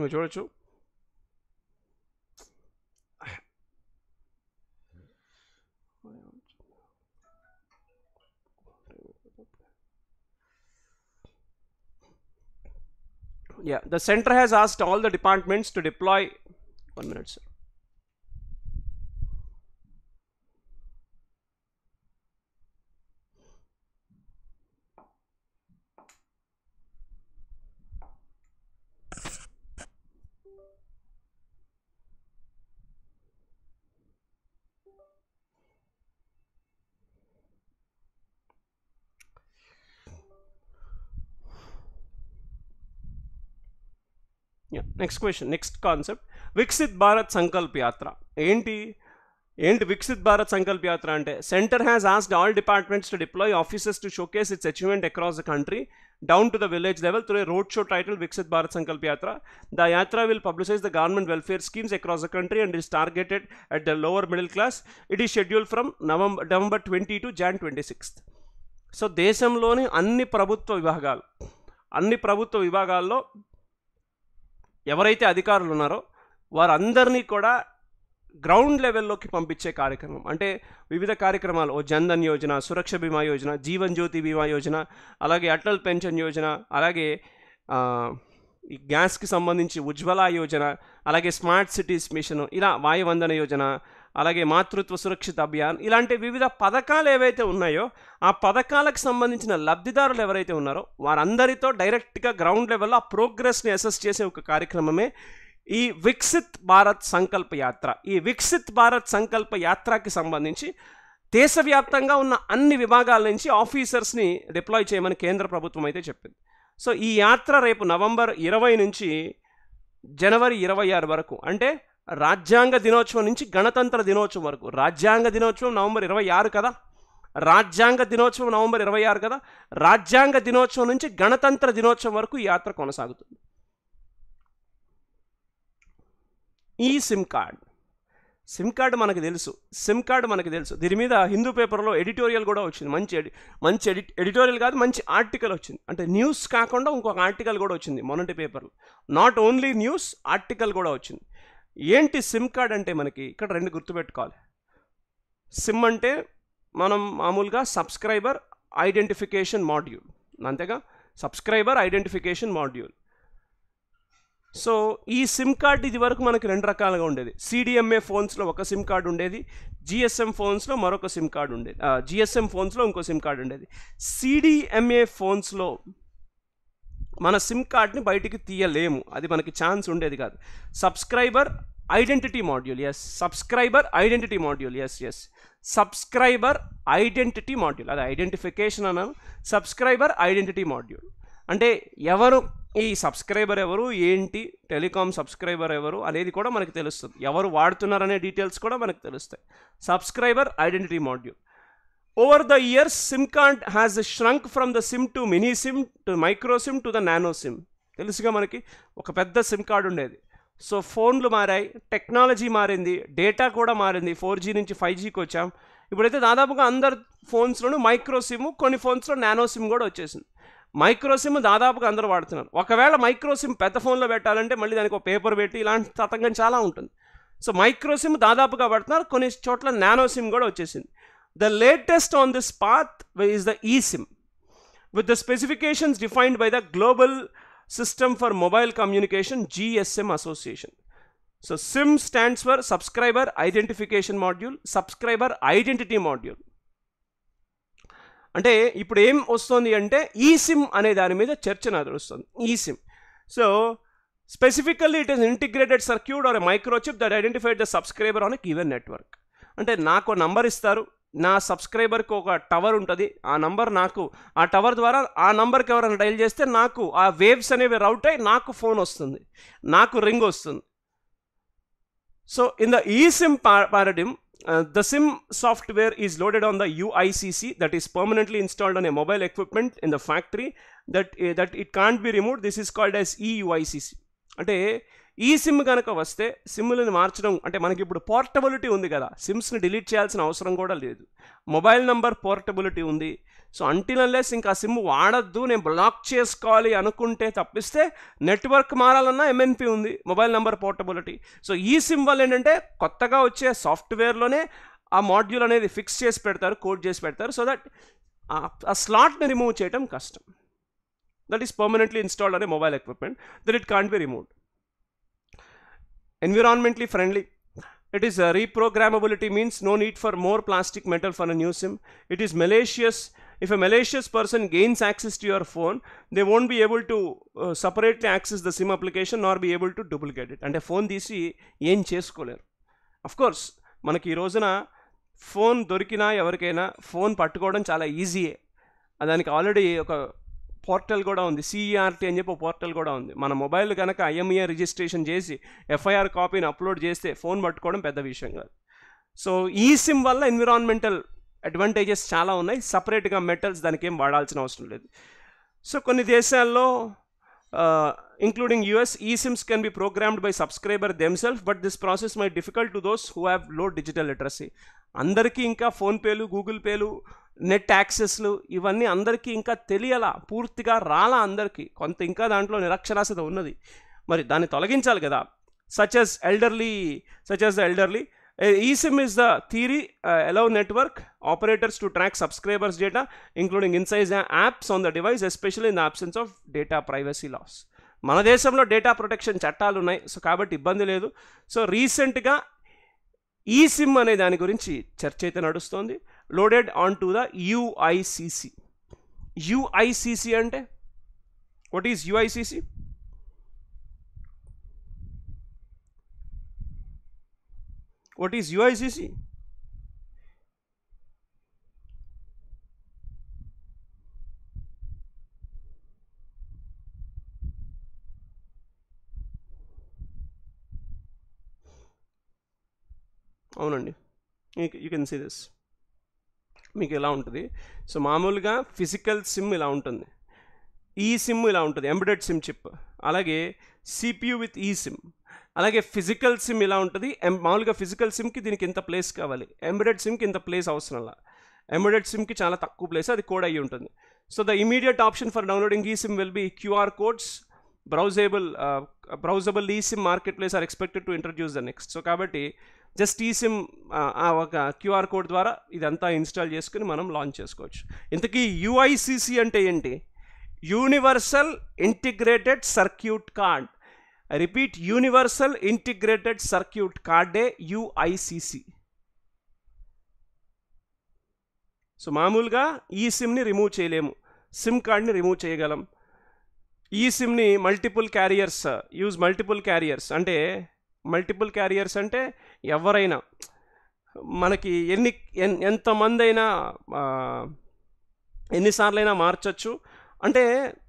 మీరు చూడొచ్చు yeah the centre has asked all the departments to deploy one minute sir Yeah. Next question, next concept, Viksit Bharat Sankalp Yatra. Enti, enti Viksit Bharat Sankalp Yatra ante, Center has asked all departments to deploy officers to showcase its achievement across the country, down to the village level through a roadshow titled Viksit Bharat Sankalp Yatra. The Yatra will publicize the government welfare schemes across the country and is targeted at the lower middle class. It is scheduled from November, November twentieth to January twenty-sixth. So, Desamloni anni prabhutva vibhagalu, anni prabhutva vibhagallo, ఎవరైతే అధికారులు ఉన్నారో వారందరినీ కూడా గ్రౌండ్ లెవెల్లోకి పంపించే కార్యక్రమం. అంటే వివిధ కార్యక్రమాలు, ఓ జన్ధన్ యోజన, సురక్ష బీమా యోజన, జీవన్ జ్యోతి బీమా యోజన, అలాగే అటల్ పెన్షన్ యోజన, అలాగే ఈ గ్యాస్కి సంబంధించి ఉజ్వల యోజన, అలాగే స్మార్ట్ సిటీస్ మిషన్, ఇలా వాయువందన యోజన, అలాగే మాతృత్వ సురక్షిత అభియాన్ ఇలాంటి వివిధ పథకాలు ఏవైతే ఉన్నాయో ఆ పథకాలకు సంబంధించిన లబ్ధిదారులు ఎవరైతే ఉన్నారో వారందరితో డైరెక్ట్గా గ్రౌండ్ లెవెల్లో ఆ ప్రోగ్రెస్ని అసెస్ చేసే ఒక కార్యక్రమమే ఈ విక్సిత్ భారత్ సంకల్ప యాత్ర. ఈ విక్సిత్ భారత్ సంకల్ప యాత్రకి సంబంధించి దేశవ్యాప్తంగా ఉన్న అన్ని విభాగాల నుంచి ఆఫీసర్స్ని డిప్లాయ్ చేయమని కేంద్ర ప్రభుత్వం అయితే చెప్పింది. సో ఈ యాత్ర రేపు నవంబర్ ఇరవై నుంచి జనవరి ఇరవై ఆరు వరకు, అంటే రాజ్యాంగ దినోత్సవం నుంచి గణతంత్ర దినోత్సవం వరకు. రాజ్యాంగ దినోత్సవం నవంబర్ ఇరవై ఆరు కదా, రాజ్యాంగ దినోత్సవం నవంబర్ ఇరవై ఆరు కదా, రాజ్యాంగ దినోత్సవం నుంచి గణతంత్ర దినోత్సవం వరకు ఈ యాత్ర కొనసాగుతుంది. ఈ సిమ్ కార్డ్ సిమ్ కార్డు మనకు తెలుసు, సిమ్ కార్డు మనకు తెలుసు. దీని మీద హిందూ పేపర్లో ఎడిటోరియల్ కూడా వచ్చింది, మంచి ఎడి మంచి ఎడి ఎడిటోరియల్ కాదు మంచి ఆర్టికల్ వచ్చింది. అంటే న్యూస్ కాకుండా ఇంకొక ఆర్టికల్ కూడా వచ్చింది మొన్నటి పేపర్లో, నాట్ ఓన్లీ న్యూస్ ఆర్టికల్ కూడా వచ్చింది. ఏంటి సిమ్ కార్డ్ అంటే? మనకి ఇక్కడ రెండు గుర్తుపెట్టుకోవాలి. సిమ్ అంటే మనం మామూలుగా సబ్స్క్రైబర్ ఐడెంటిఫికేషన్ మాడ్యూల్, అంతేగా, సబ్స్క్రైబర్ ఐడెంటిఫికేషన్ మాడ్యూల్. సో ఈ సిమ్ కార్డ్ ఇది వరకు మనకి రెండు రకాలుగా ఉండేది. సిడిఎంఏ ఫోన్స్లో ఒక సిమ్ కార్డ్ ఉండేది, జిఎస్ఎం ఫోన్స్లో మరొక సిమ్ కార్డ్ ఉండేది, జిఎస్ఎం ఫోన్స్లో ఇంకో సిమ్ కార్డ్ ఉండేది. సిడిఎంఏ ఫోన్స్లో మన సిమ్ కార్డ్ని బయటికి తీయలేము, అది మనకి ఛాన్స్ ఉండేది కాదు. Subscriber identity module, yes subscriber identity module, yes yes subscriber identity module, అది ఐడెంటిఫికేషన్ అన్నాను, సబ్స్క్రైబర్ ఐడెంటిటీ మాడ్యూల్. అంటే ఎవరు ఈ సబ్స్క్రైబర్, ఎవరు ఏంటి టెలికాం సబ్స్క్రైబర్ ఎవరు అనేది కూడా మనకు తెలుస్తుంది, ఎవరు వాడుతున్నారనే డీటెయిల్స్ కూడా మనకు తెలుస్తాయి. Subscriber identity module. Over the years SIM card has shrunk from the SIM to mini SIM to micro SIM to the nano SIM. తెలుసుగా మనకి ఒక పెద్ద సిమ్ కార్డ్ ఉండేది. సో ఫోన్లు మారాయి, టెక్నాలజీ మారింది, డేటా కూడా మారింది. ఫోర్ జీ నుంచి ఫైవ్ జీకి వచ్చాం. ఇప్పుడైతే దాదాపుగా అందరు ఫోన్స్లోనూ మైక్రో సిమ్, కొన్ని ఫోన్స్లో నానో సిమ్ కూడా వచ్చేసింది. మైక్రో సిమ్ దాదాపుగా అందరూ వాడుతున్నారు. ఒకవేళ మైక్రో సిమ్ పెద్ద ఫోన్లో పెట్టాలంటే మళ్ళీ దానికి ఒక పేపర్ పెట్టి ఇలాంటి తతంగం చాలా ఉంటుంది. సో మైక్రో సిమ్ దాదాపుగా వాడుతున్నారు, కొన్ని చోట్ల నానో సిమ్ కూడా వచ్చేసింది. The latest on this path is the e SIM with the specifications defined by the global system for mobile communication GSM association. So SIM stands for subscriber identification module, subscriber identity module. అంటే ఇప్పుడు ఏం వస్తుంది అంటే ఈ సిమ్ అనే దాని మీద చర్చ నడుస్తుంది. E SIM so specifically it is integrated circuit or a microchip that identified the subscriber on a given network. అంటే నాకు నంబర్ ఇస్తారు, నా సబ్స్క్రైబర్కి ఒక టవర్ ఉంటుంది, ఆ నంబర్ నాకు ఆ టవర్ ద్వారా ఆ నంబర్కి ఎవరైనా డైల్ చేస్తే నాకు ఆ వేవ్స్ అనేవి రౌట్ అయ్యి నాకు ఫోన్ వస్తుంది, నాకు రింగ్ వస్తుంది. So in the e SIM paradigm Uh, the SIM software is loaded on the U I C C that is permanently installed on a mobile equipment in the factory that uh, that it can't be removed. This is called as e U I C C. అంటే ఈ సిమ్ కనుక వస్తే సిమ్లను మార్చడం అంటే మనకి ఇప్పుడు పోర్టబిలిటీ ఉంది కదా, సిమ్స్ని డిలీట్ చేయాల్సిన అవసరం కూడా లేదు, మొబైల్ నంబర్ పోర్టబిలిటీ ఉంది. సో అంటిల్ అన్లెస్ ఇంకా సిమ్ వాడద్దు నేను బ్లాక్ చేసుకోవాలి అనుకుంటే తప్పిస్తే నెట్వర్క్ మారాలన్నా ఎం ఎన్ పి ఉంది, మొబైల్ నంబర్ పోర్టబిలిటీ. సో ఈ సిమ్ వల్ల ఏంటంటే కొత్తగా వచ్చే సాఫ్ట్వేర్లోనే ఆ మాడ్యూల్ అనేది ఫిక్స్ చేసి పెడతారు, కోడ్ చేసి పెడతారు. సో దట్ ఆ స్లాట్ని రిమూవ్ చేయడం కష్టం. దట్ ఈస్ పర్మనెంట్లీ ఇన్స్టాల్డ్ అనే mobile equipment that it can't be removed. Environmentally friendly, it is a reprogrammability means no need for more plastic metal for a new SIM. It is malicious. If a malicious person gains access to your phone, they won't be able to uh, separately access the SIM application nor be able to duplicate it. అంటే ఫోన్ తీసి ఏం చేసుకోలేరు. అఫ్ కోర్స్ మనకి ఈ రోజున ఫోన్ దొరికినా ఎవరికైనా ఫోన్ పట్టుకోవడం చాలా ఈజీయే, దానికి ఆల్రెడీ ఒక పోర్టల్ కూడా ఉంది, సీ ఈ ఆర్ టీ అని చెప్పి పోర్టల్ కూడా ఉంది. మన మొబైల్ కనుక I M E I registration చేసి ఎఫ్ ఐ ఆర్ కాపీని అప్లోడ్ చేస్తే ఫోన్ పట్టుకోవడం పెద్ద విషయం కాదు. సో ఈ సిమ్ వల్ల ఎన్విరాన్మెంటల్ అడ్వాంటేజెస్ చాలా ఉన్నాయి, సపరేట్గా మెటల్స్ దానికి ఏం వాడాల్సిన అవసరం లేదు. సో కొన్ని దేశాల్లో including U S, e SIMs can be programmed by subscriber themselves but this process my difficult to those who have low digital literacy. అందరికీ ఇంకా ఫోన్పేలు, గూగుల్ పేలు, నెట్ యాక్సెస్లు ఇవన్నీ అందరికీ ఇంకా తెలియలా, పూర్తిగా రాలా అందరికీ, కొంత ఇంకా దాంట్లో నిరక్షరాస్యత ఉన్నది. మరి దాన్ని తొలగించాలి కదా. Such as elderly such as the elderly e SIM is the theory allow network operators to track subscribers data including incise apps on the device especially in the absence of data privacy laws. మన దేశంలో డేటా ప్రొటెక్షన్ చట్టాలు ఉన్నాయి, సో కాబట్టి ఇబ్బంది లేదు. సో రీసెంట్గా eSIM అనే దాని గురించి చర్చ అయితే నడుస్తోంది. Loaded on to the యూఐసిసి. యూఐసిసి అంటే what is యూఐసిసి? What is యూఐసిసి? అవునండి, యూ కెన్ సీ దిస్. మీకు ఎలా ఉంటుంది? సో మామూలుగా ఫిజికల్ సిమ్ ఇలా ఉంటుంది, ఈ సిమ్ ఇలా ఉంటుంది, ఎంబెడెడ్ సిమ్ చిప్, అలాగే సిపియు విత్ ఈ సిమ్, అలాగే ఫిజికల్ సిమ్ ఇలా ఉంటుంది. మామూలుగా ఫిజికల్ సిమ్కి దీనికి ఇంత ప్లేస్ కావాలి, ఎంబెడెడ్ సిమ్కి ఇంత ప్లేస్ అవసరంలా. ఎంబెడెడ్ సిమ్కి చాలా తక్కువ ప్లేస్, అది కోడ్ అయ్యి ఉంటుంది. So the immediate option for downloading ఈ SIM will be QR codes. Browsable browsable e SIM market place are expected to introduce the next. So కాబట్టి జస్ట్ ఈ సిమ్ ఒక క్యూఆర్ కోడ్ ద్వారా ఇదంతా ఇన్స్టాల్ చేసుకుని మనం లాంచ్ చేసుకోవచ్చు. ఇంతకీ యూఐసిసి అంటే ఏంటి? Universal integrated circuit card. I repeat, universal integrated circuit కార్డే యూఐసిసి. సో మామూలుగా ఈ సిమ్ని రిమూవ్ చేయలేము, సిమ్ కార్డ్ని రిమూవ్ చేయగలం. ఈ సిమ్ని multiple carriers use multiple carriers అంటే మల్టిపుల్ క్యారియర్స్ అంటే ఎవరైనా మనకి ఎన్ని ఎంతమంది అయినా ఎన్నిసార్లు అయినా మార్చచ్చు. అంటే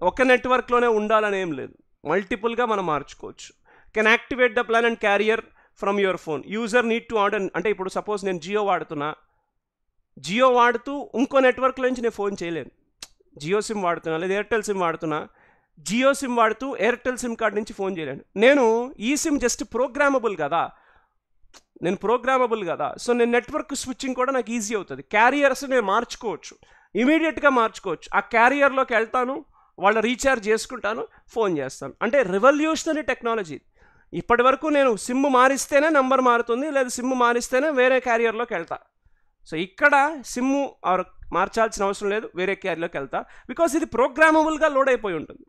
ఒక నెట్వర్క్లోనే ఉండాలని ఏం లేదు, మల్టిపుల్గా మనం మార్చుకోవచ్చు. Can activate the plan and carrier from your phone. User need to order అంటే ఇప్పుడు సపోజ్ నేను జియో వాడుతున్నా, జియో వాడుతూ ఇంకో నెట్వర్క్లో నుంచి నేను ఫోన్ చేయలేను. జియో సిమ్ వాడుతున్నా లేదా ఎయిర్టెల్ సిమ్ వాడుతున్నా, జియో సిమ్ వాడుతూ ఎయిర్టెల్ సిమ్ కార్డ్ నుంచి ఫోన్ చేయలేను. నేను ఈ సిమ్ జస్ట్ ప్రోగ్రామబుల్ కదా, నేను ప్రోగ్రామబుల్ కదా సో నేను నెట్వర్క్ స్విచ్చింగ్ కూడా నాకు ఈజీ అవుతుంది. క్యారియర్స్ నేను మార్చుకోవచ్చు, ఇమీడియట్గా మార్చుకోవచ్చు. ఆ క్యారియర్లోకి వెళ్తాను, వాళ్ళ రీఛార్జ్ చేసుకుంటాను, ఫోన్ చేస్తాను. అంటే రెవల్యూషనరీ టెక్నాలజీ. ఇప్పటి వరకు నేను సిమ్ మారిస్తేనే నంబర్ మారుతుంది, లేదా సిమ్ మారిస్తేనే వేరే క్యారియర్లోకి వెళ్తా. సో ఇక్కడ సిమ్ము మార్చాల్సిన అవసరం లేదు, వేరే క్యారియర్లోకి వెళ్తా, బికాస్ ఇది ప్రోగ్రామబుల్గా లోడ్ అయిపోయి ఉంటుంది.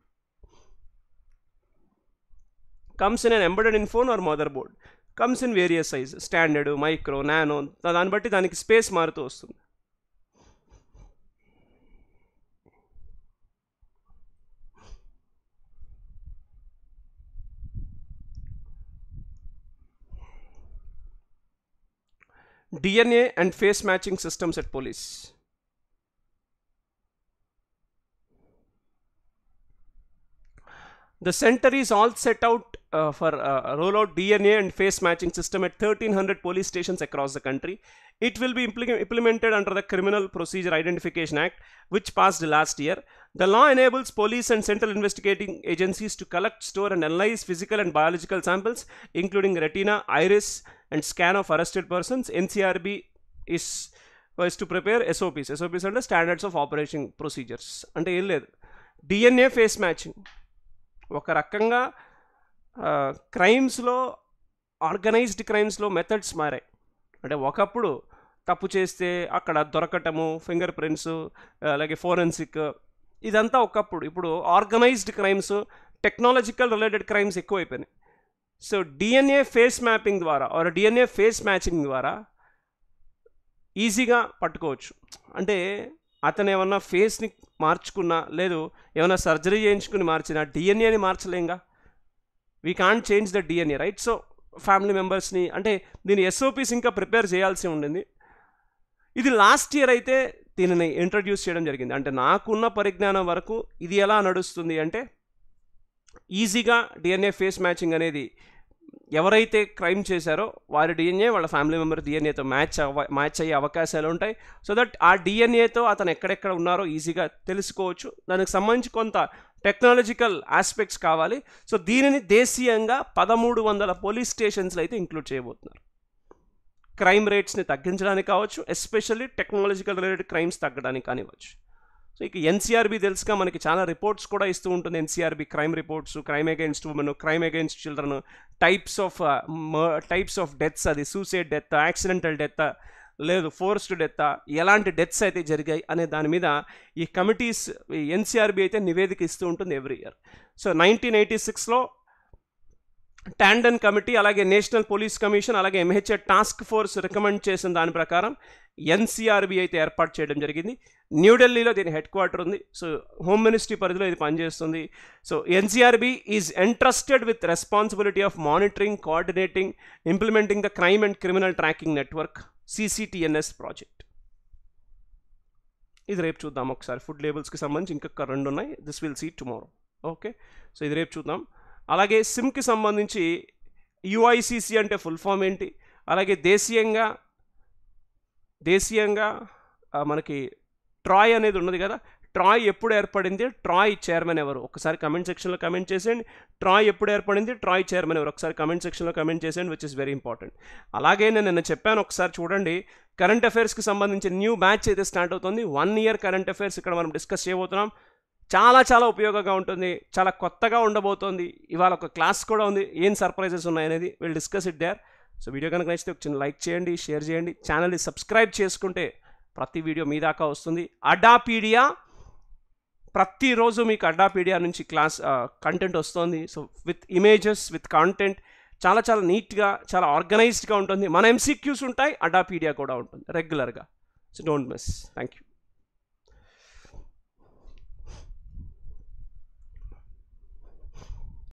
comes in an embedded in phone or motherboard, comes in various sizes, standard, micro, nano, దాన్ని బట్టి దానికి స్పేస్ మారుతూ వస్తుంది. DNA and face matching systems at police. The center is all set out uh, for uh, roll out D N A and face matching system at thirteen hundred police stations across the country. It will be implemented under the Criminal Procedure Identification Act, which passed last year. The law enables police and central investigating agencies to collect, store and analyze physical and biological samples, including retina, iris and scan of arrested persons. N C R B is, is to prepare S O Ps. S O Ps are the standards of operation procedures. Ante em ledhu, D N A face matching. ఒక రకంగా క్రైమ్స్లో, ఆర్గనైజ్డ్ క్రైమ్స్లో మెథడ్స్ మారాయి. అంటే ఒకప్పుడు తప్పు చేస్తే అక్కడ దొరకటము, ఫింగర్ ప్రింట్స్, అలాగే ఫోరెన్సిక్, ఇదంతా ఒకప్పుడు. ఇప్పుడు organised crimes, technological related crimes ఎక్కువైపోయినాయి. సో డిఎన్ఏ ఫేస్ మ్యాపింగ్ ద్వారా ఆర్ డిఎన్ఏ ఫేస్ మ్యాచింగ్ ద్వారా ఈజీగా పట్టుకోవచ్చు. అంటే అతను ఏమన్నా ఫేస్ని మార్చుకున్నా, లేదు ఏమైనా సర్జరీ చేయించుకుని మార్చినా డిఎన్ఏని మార్చలేంగా. We can't change the DNA, right? So family మెంబర్స్ని అంటే దీని ఎస్ఓపీస్ ఇంకా ప్రిపేర్ చేయాల్సి ఉండింది. ఇది లాస్ట్ ఇయర్ అయితే దీనిని ఇంట్రడ్యూస్ చేయడం జరిగింది. అంటే నాకున్న పరిజ్ఞానం వరకు ఇది ఎలా నడుస్తుంది అంటే, ఈజీగా డిఎన్ఏ ఫేస్ మ్యాచింగ్ అనేది ఎవరైతే క్రైమ్ చేశారో వారి డిఎన్ఏ వాళ్ళ ఫ్యామిలీ మెంబర్ డిఎన్ఏతో మ్యాచ్ అవ మ్యాచ్ అయ్యే అవకాశాలు ఉంటాయి. సో దట్ ఆ డిఎన్ఏతో అతను ఎక్కడెక్కడ ఉన్నారో ఈజీగా తెలుసుకోవచ్చు. దానికి సంబంధించి కొంత టెక్నాలజికల్ ఆస్పెక్ట్స్ కావాలి. సో దీనిని దేశీయంగా పదమూడు వందల పోలీస్ స్టేషన్స్లో అయితే ఇంక్లూడ్ చేయబోతున్నారు. క్రైమ్ రేట్స్ని తగ్గించడానికి కావచ్చు, ఎస్పెషల్లీ టెక్నాలజికల్ రిలేటెడ్ క్రైమ్స్ తగ్గడానికి కానివచ్చు. సో ఇక ఎన్సీఆర్బీ తెలుసుగా మనకి చాలా రిపోర్ట్స్ కూడా ఇస్తూ ఉంటుంది. ఎన్సీఆర్బీ crime reports, crime against women, crime against children, types of types of deaths, అది సూసైడ్ డెత్, యాక్సిడెంటల్ డెత్, లేదు ఫోర్స్డ్ డెత్, ఎలాంటి డెత్స్ అయితే జరిగాయి అనే దాని మీద ఈ కమిటీస్, ఈ ఎన్సీఆర్బీ అయితే నివేదిక ఇస్తూ ఉంటుంది every year. So nineteen eighty సిక్స్లో టాండన్ కమిటీ అలాగే నేషనల్ పోలీస్ కమిషన్ అలాగే ఎంహెచ్ఏ టాస్క్ ఫోర్స్ రికమెండ్ చేసిన దాని ప్రకారం ఎన్సీఆర్బీ అయితే ఏర్పాటు చేయడం జరిగింది. న్యూఢిల్లీలో దీని హెడ్ క్వార్టర్ ఉంది. సో హోమ్ మినిస్ట్రీ పరిధిలో ఇది పనిచేస్తుంది. So ఎన్సీఆర్బీ is entrusted with responsibility of monitoring, coordinating, implementing the crime and criminal tracking network CCTNS project. ఇది రేపు చూద్దాం ఒకసారి. ఫుడ్ లేబుల్స్కి సంబంధించి ఇంకొక రెండు ఉన్నాయి. This will see tomorrow. Okay, so ఇది రేపు చూద్దాం. అలాగే సిమ్కి సంబంధించి యూఐసిసి అంటే ఫుల్ ఫామ్ ఏంటి, అలాగే దేశీయంగా దేశీయంగా మనకి ట్రాయ్ అనేది ఉన్నది కదా, ట్రాయ్ ఎప్పుడు ఏర్పడింది, ట్రాయ్ చైర్మన్ ఎవరు, ఒకసారి కమెంట్ సెక్షన్లో కమెంట్ చేసేయండి. ట్రాయ్ ఎప్పుడు ఏర్పడింది, ట్రాయ్ చైర్మన్ ఎవరు, ఒకసారి కమెంట్ సెక్షన్లో కమెంట్ చేసేయండి, విచ్ ఇస్ వెరీ ఇంపార్టెంట్. అలాగే నేను నిన్న చెప్పాను, ఒకసారి చూడండి కరెంట్ అఫైర్స్కి సంబంధించి న్యూ బ్యాచ్ అయితే స్టార్ట్ అవుతుంది. వన్ ఇయర్ కరెంట్ అఫైర్స్ ఇక్కడ మనం డిస్కస్ చేయబోతున్నాం. చాలా చాలా ఉపయోగంగా ఉంటుంది, చాలా కొత్తగా ఉండబోతోంది. ఇవాళ ఒక క్లాస్ కూడా ఉంది, ఏం సర్ప్రైజెస్ ఉన్నాయనేది will discuss it there. So video కనుక నచ్చితే ఒక చిన్న లైక్ చేయండి, షేర్ చేయండి, ఛానల్ని సబ్స్క్రైబ్ చేసుకుంటే ప్రతి వీడియో మీ దాకా వస్తుంది. అడాపీడియా ప్రతిరోజు మీకు అడాపీడియా నుంచి క్లాస్ కంటెంట్ వస్తుంది. So with images, with content, చాలా చాలా నీట్గా, చాలా ఆర్గనైజ్డ్గా ఉంటుంది. మన ఎంసీక్యూస్ ఉంటాయి, అడాపీడియా కూడా ఉంటుంది రెగ్యులర్గా. So don't miss. Thank you.